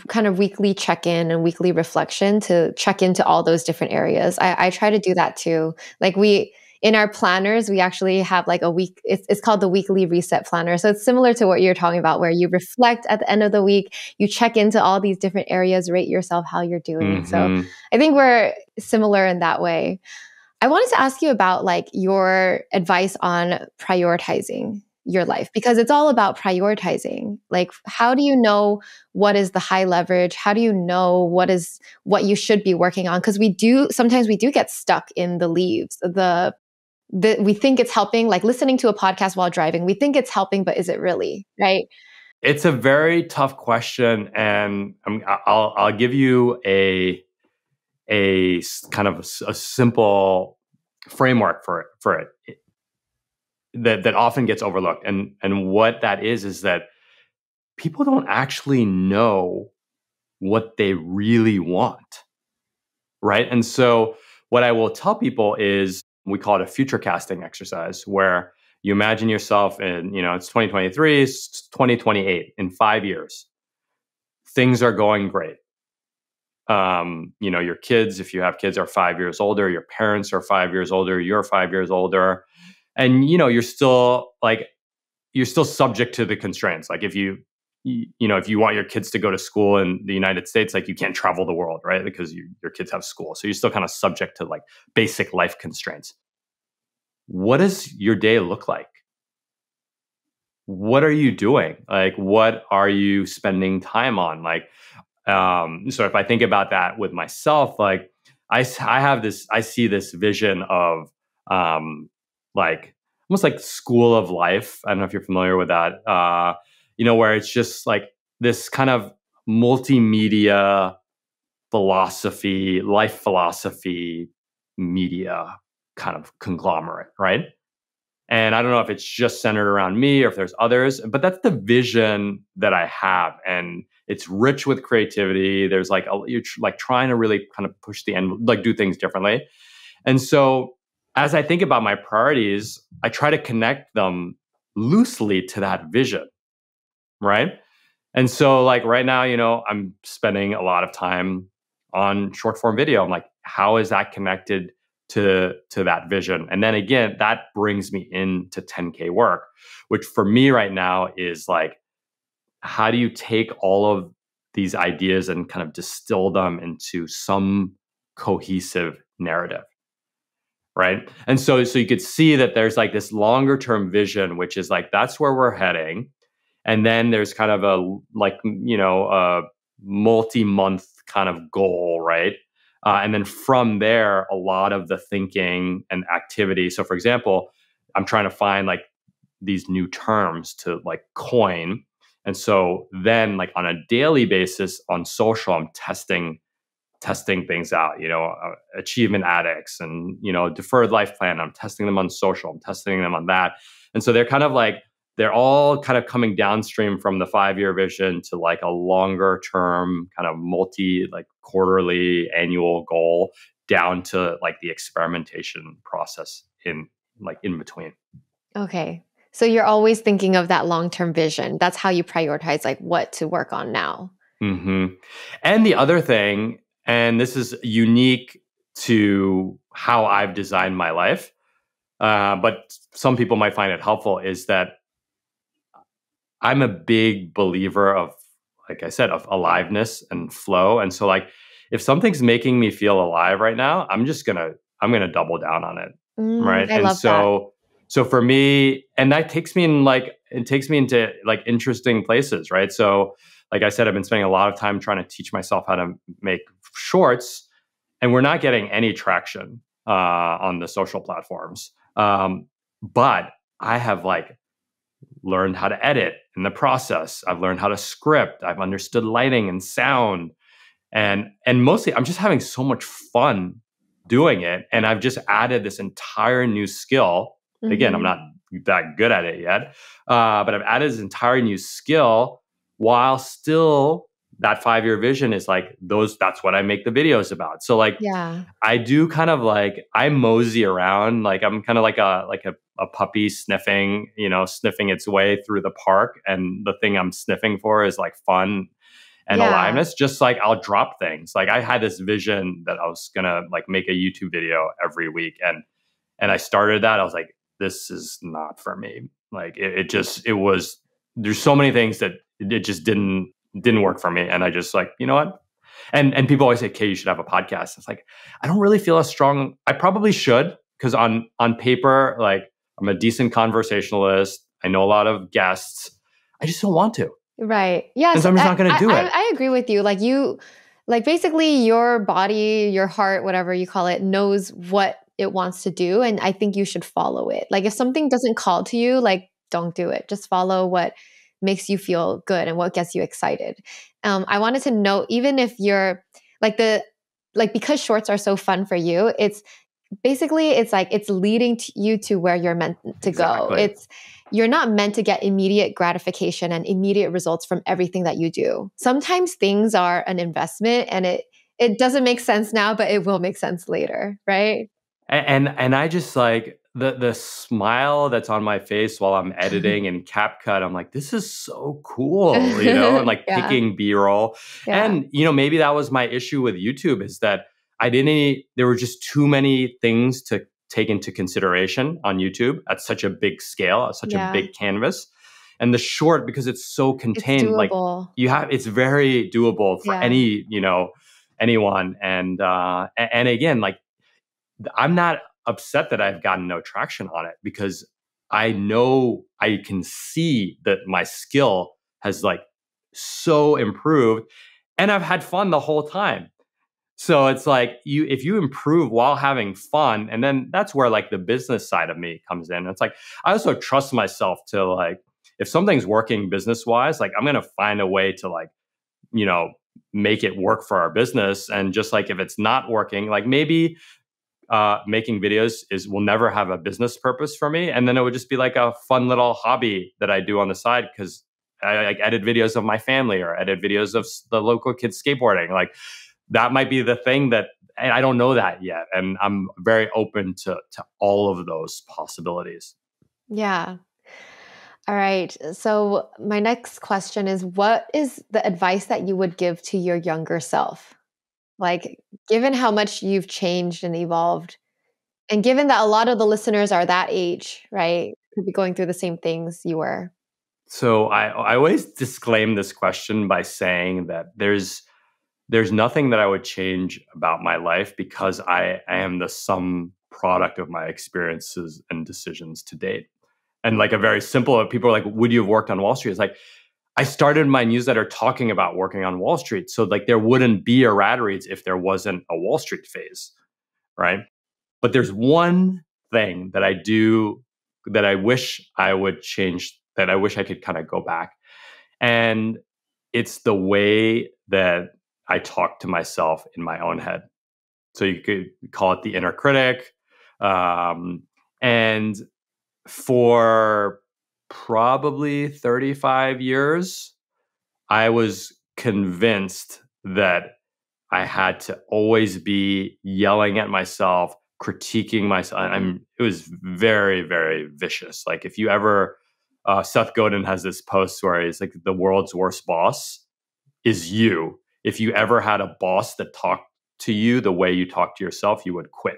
kind of weekly check-in and weekly reflection to check into all those different areas. I, I try to do that too. Like we... In our planners, we actually have like a week, it's, it's called the weekly reset planner. So it's similar to what you're talking about, where you reflect at the end of the week, you check into all these different areas, rate yourself how you're doing. Mm-hmm. So I think we're similar in that way. I wanted to ask you about like your advice on prioritizing your life, because it's all about prioritizing. Like, how do you know what is the high leverage? How do you know what is what you should be working on? Because we do, sometimes we do get stuck in the leaves, the that we think it's helping, like listening to a podcast while driving. We think it's helping, but is it really, right? It's a very tough question, and I'm, I'll I'll give you a a kind of a, a simple framework for it, for it, it that that often gets overlooked. And and what that is is that people don't actually know what they really want, right? And so what I will tell people is, we call it a future casting exercise, where you imagine yourself in, you know, it's twenty twenty-three, it's twenty twenty-eight, in five years, things are going great. Um, you know, your kids, if you have kids, are five years older, your parents are five years older, you're five years older. And, you know, you're still like, you're still subject to the constraints. Like if you, you know, if you want your kids to go to school in the United States, like you can't travel the world, right? Because you, your kids have school. So you're still kind of subject to like basic life constraints. What does your day look like? What are you doing? Like, what are you spending time on? Like, um, so if I think about that with myself, like I, I have this, I see this vision of um, like, almost like School of Life. I don't know if you're familiar with that. Uh, you know, where it's just like this kind of multimedia philosophy, life philosophy, media kind of conglomerate, right? And I don't know if it's just centered around me or if there's others, but that's the vision that I have. And it's rich with creativity. There's like, a, you're tr- like trying to really kind of push the envelope, like do things differently. And so as I think about my priorities, I try to connect them loosely to that vision, right? And so like right now, you know, I'm spending a lot of time on short form video. I'm like, how is that connected to, to that vision? And then again, that brings me into ten K work, which for me right now is like, how do you take all of these ideas and kind of distill them into some cohesive narrative, right? And so, so you could see that there's like this longer term vision, which is like, that's where we're heading. And then there's kind of a, like, you know, a multi-month kind of goal, right? Uh, and then from there, a lot of the thinking and activity. So for example, I'm trying to find like these new terms to like coin. And so then like on a daily basis on social, I'm testing testing things out, you know, uh, achievement addicts and, you know, deferred life plan. I'm testing them on social, I'm testing them on that. And so they're kind of like, they're all kind of coming downstream from the five-year vision to like a longer term kind of multi, like quarterly annual goal down to like the experimentation process in like in between. Okay. So you're always thinking of that long-term vision. That's how you prioritize like what to work on now. Mm-hmm. And the other thing, and this is unique to how I've designed my life, uh, but some people might find it helpful, is that I'm a big believer of, like I said, of aliveness and flow. And so like, if something's making me feel alive right now, I'm just going to, I'm going to double down on it. Mm, right. I and love so, that. so for me, and that takes me in like, it takes me into like interesting places. Right. So like I said, I've been spending a lot of time trying to teach myself how to make shorts, and we're not getting any traction uh, on the social platforms. Um, but I have like learned how to edit in the process. I've learned how to script. I've understood lighting and sound. And, and mostly I'm just having so much fun doing it. And I've just added this entire new skill. Mm-hmm. Again, I'm not that good at it yet, uh, but I've added this entire new skill while still that five-year vision is like those, that's what I make the videos about. So like, yeah. I do kind of like, I mosey around. Like I'm kind of like a, like a, a puppy sniffing, you know, sniffing its way through the park. And the thing I'm sniffing for is like fun and yeah. aliveness. Just like I'll drop things. Like I had this vision that I was going to like make a YouTube video every week. And, and I started that. I was like, this is not for me. Like it, it just, it was, there's so many things that it just didn't, didn't work for me. And I just like, you know what? And and people always say, Khe, you should have a podcast. It's like, I don't really feel as strong. I probably should, because on on paper, like I'm a decent conversationalist. I know a lot of guests. I just don't want to. Right. Yeah. And so I'm just I, not going to do I, it. I, I agree with you. Like you, like basically your body, your heart, whatever you call it, knows what it wants to do. And I think you should follow it. Like if something doesn't call to you, like don't do it. Just follow what makes you feel good and what gets you excited. Um, I wanted to note, even if you're like the, like, because shorts are so fun for you, it's basically, it's like, it's leading to you to where you're meant to exactly. go. It's, you're not meant to get immediate gratification and immediate results from everything that you do. Sometimes things are an investment and it, it doesn't make sense now, but it will make sense later. Right. And, and, and I just like, The the smile that's on my face while I'm editing and CapCut, I'm like, this is so cool, you know, and like yeah. picking B-roll. Yeah. And, you know, maybe that was my issue with YouTube is that I didn't, there were just too many things to take into consideration on YouTube at such a big scale, at such yeah. a big canvas. And the short, because it's so contained, it's like you have, it's very doable for yeah. any, you know, anyone. And, uh, and, and again, like I'm not upset that I've gotten no traction on it because I know I can see that my skill has like so improved and I've had fun the whole time. So it's like you, if you improve while having fun, and then that's where like the business side of me comes in. It's like, I also trust myself to like, if something's working business wise, like I'm going to find a way to like, you know, make it work for our business. And just like, if it's not working, like maybe Uh, making videos is will never have a business purpose for me. And then it would just be like a fun little hobby that I do on the side because I like edit videos of my family or edit videos of the local kids skateboarding. Like that might be the thing that, and I don't know that yet. And I'm very open to to all of those possibilities. Yeah. All right. So my next question is, what is the advice that you would give to your younger self? Like, given how much you've changed and evolved, and given that a lot of the listeners are that age, right? Could be going through the same things you were. So I, I always disclaim this question by saying that there's there's nothing that I would change about my life because I, I am the sum product of my experiences and decisions to date. And like a very simple, people are like, would you have worked on Wall Street? It's like, I started my newsletter talking about working on Wall Street. So like there wouldn't be a RadReads if there wasn't a Wall Street phase, right? But there's one thing that I do that I wish I would change, that I wish I could kind of go back. And it's the way that I talk to myself in my own head. So you could call it the inner critic. Um, and for probably thirty-five years, I was convinced that I had to always be yelling at myself, critiquing myself. I'm, it was very, very vicious. Like if you ever, uh, Seth Godin has this post where he's like, the world's worst boss is you. If you ever had a boss that talked to you the way you talk to yourself, you would quit.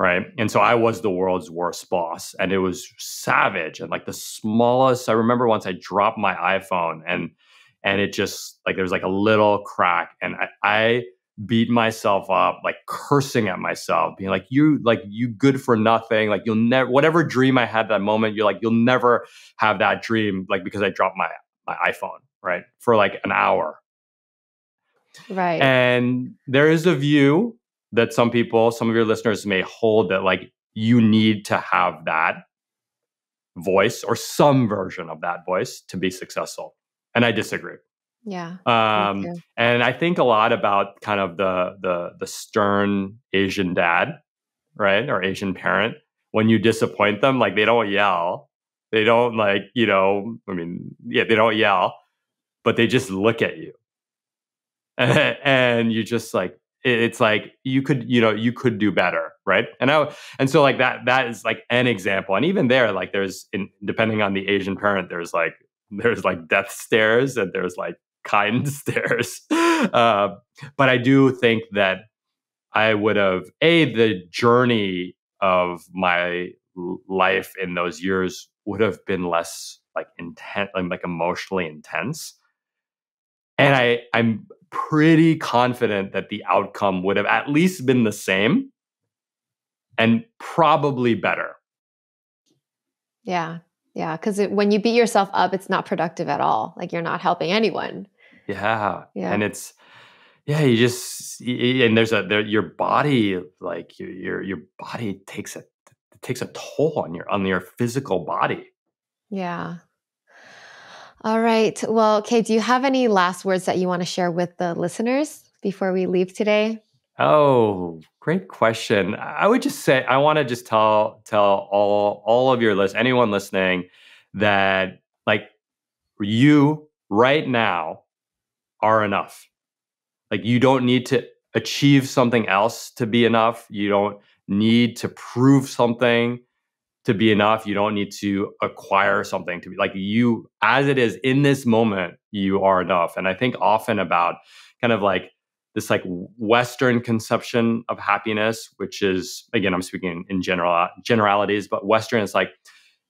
Right. And so I was the world's worst boss, and it was savage. And like the smallest, I remember once I dropped my iPhone and, and it just like, there was like a little crack, and I, I beat myself up, like cursing at myself, being like, you, like you good for nothing. Like you'll never, whatever dream I had that moment, you're like, you'll never have that dream. Like, because I dropped my, my iPhone, right. For like an hour. Right. And there is a view that some people, some of your listeners may hold that like you need to have that voice or some version of that voice to be successful. And I disagree. Yeah. Um, and I think a lot about kind of the, the, the stern Asian dad, right? Or Asian parent, when you disappoint them, like they don't yell. They don't like, you know, I mean, yeah, they don't yell, but they just look at you. And you just like, it's like you could, you know, you could do better, right? And I, and so like that, that is like an example. And even there, like there's, in, depending on the Asian parent, there's like there's like death stares and there's like kind stares. Uh, but I do think that I would have a the journey of my life in those years would have been less like intense, like emotionally intense. And I, I'm. pretty confident that the outcome would have at least been the same and probably better. Yeah. Yeah. Because when you beat yourself up, it's not productive at all. Like you're not helping anyone. Yeah. Yeah. And it's, Yeah, you just and there's a there, your body, like your your your body takes a it takes a toll on your on your physical body. Yeah. All right. Well, Khe, do you have any last words that you want to share with the listeners before we leave today? Oh, great question. I would just say I want to just tell tell all all of your list anyone listening that like you right now are enough. Like you don't need to achieve something else to be enough. You don't need to prove something to be enough. You don't need to acquire something to be like you as it is in this moment, you are enough. And I think often about kind of like this like Western conception of happiness, which is, again, I'm speaking in general generalities, but Western is like,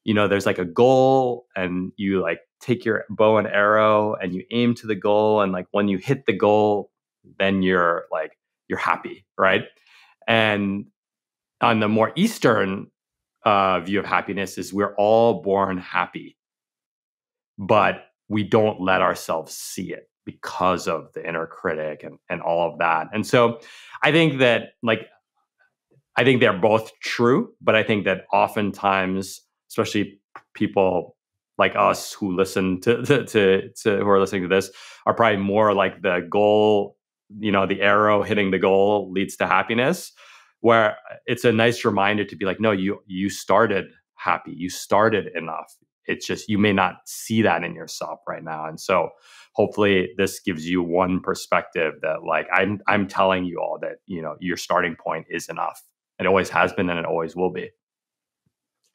you know, there's like a goal and you like take your bow and arrow and you aim to the goal. And like when you hit the goal, then you're like, you're happy, right? And on the more Eastern uh, view of happiness is we're all born happy, but we don't let ourselves see it because of the inner critic and, and all of that. And so I think that like, I think they're both true, but I think that oftentimes, especially people like us who listen to, to, to, to who are listening to this are probably more like the goal, you know, the arrow hitting the goal leads to happiness, where it's a nice reminder to be like, no, you you started happy, you started enough. It's just, you may not see that in yourself right now. And so hopefully this gives you one perspective that like, I'm, I'm telling you all that, you know, your starting point is enough. It always has been and it always will be.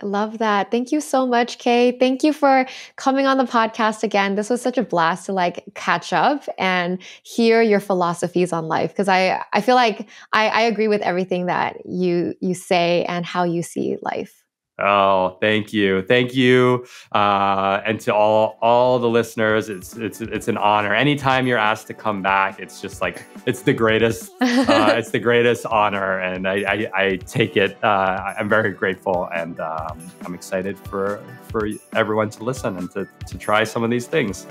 I love that. Thank you so much, Khe. Thank you for coming on the podcast again. This was such a blast to like catch up and hear your philosophies on life, because I, I feel like I, I agree with everything that you you say and how you see life. Oh, thank you. Thank you. Uh, and to all all the listeners, it's it's it's an honor. Anytime you're asked to come back, it's just like, it's the greatest, uh, it's the greatest honor. And I, I, I take it. Uh, I'm very grateful. And um, I'm excited for, for everyone to listen and to, to try some of these things.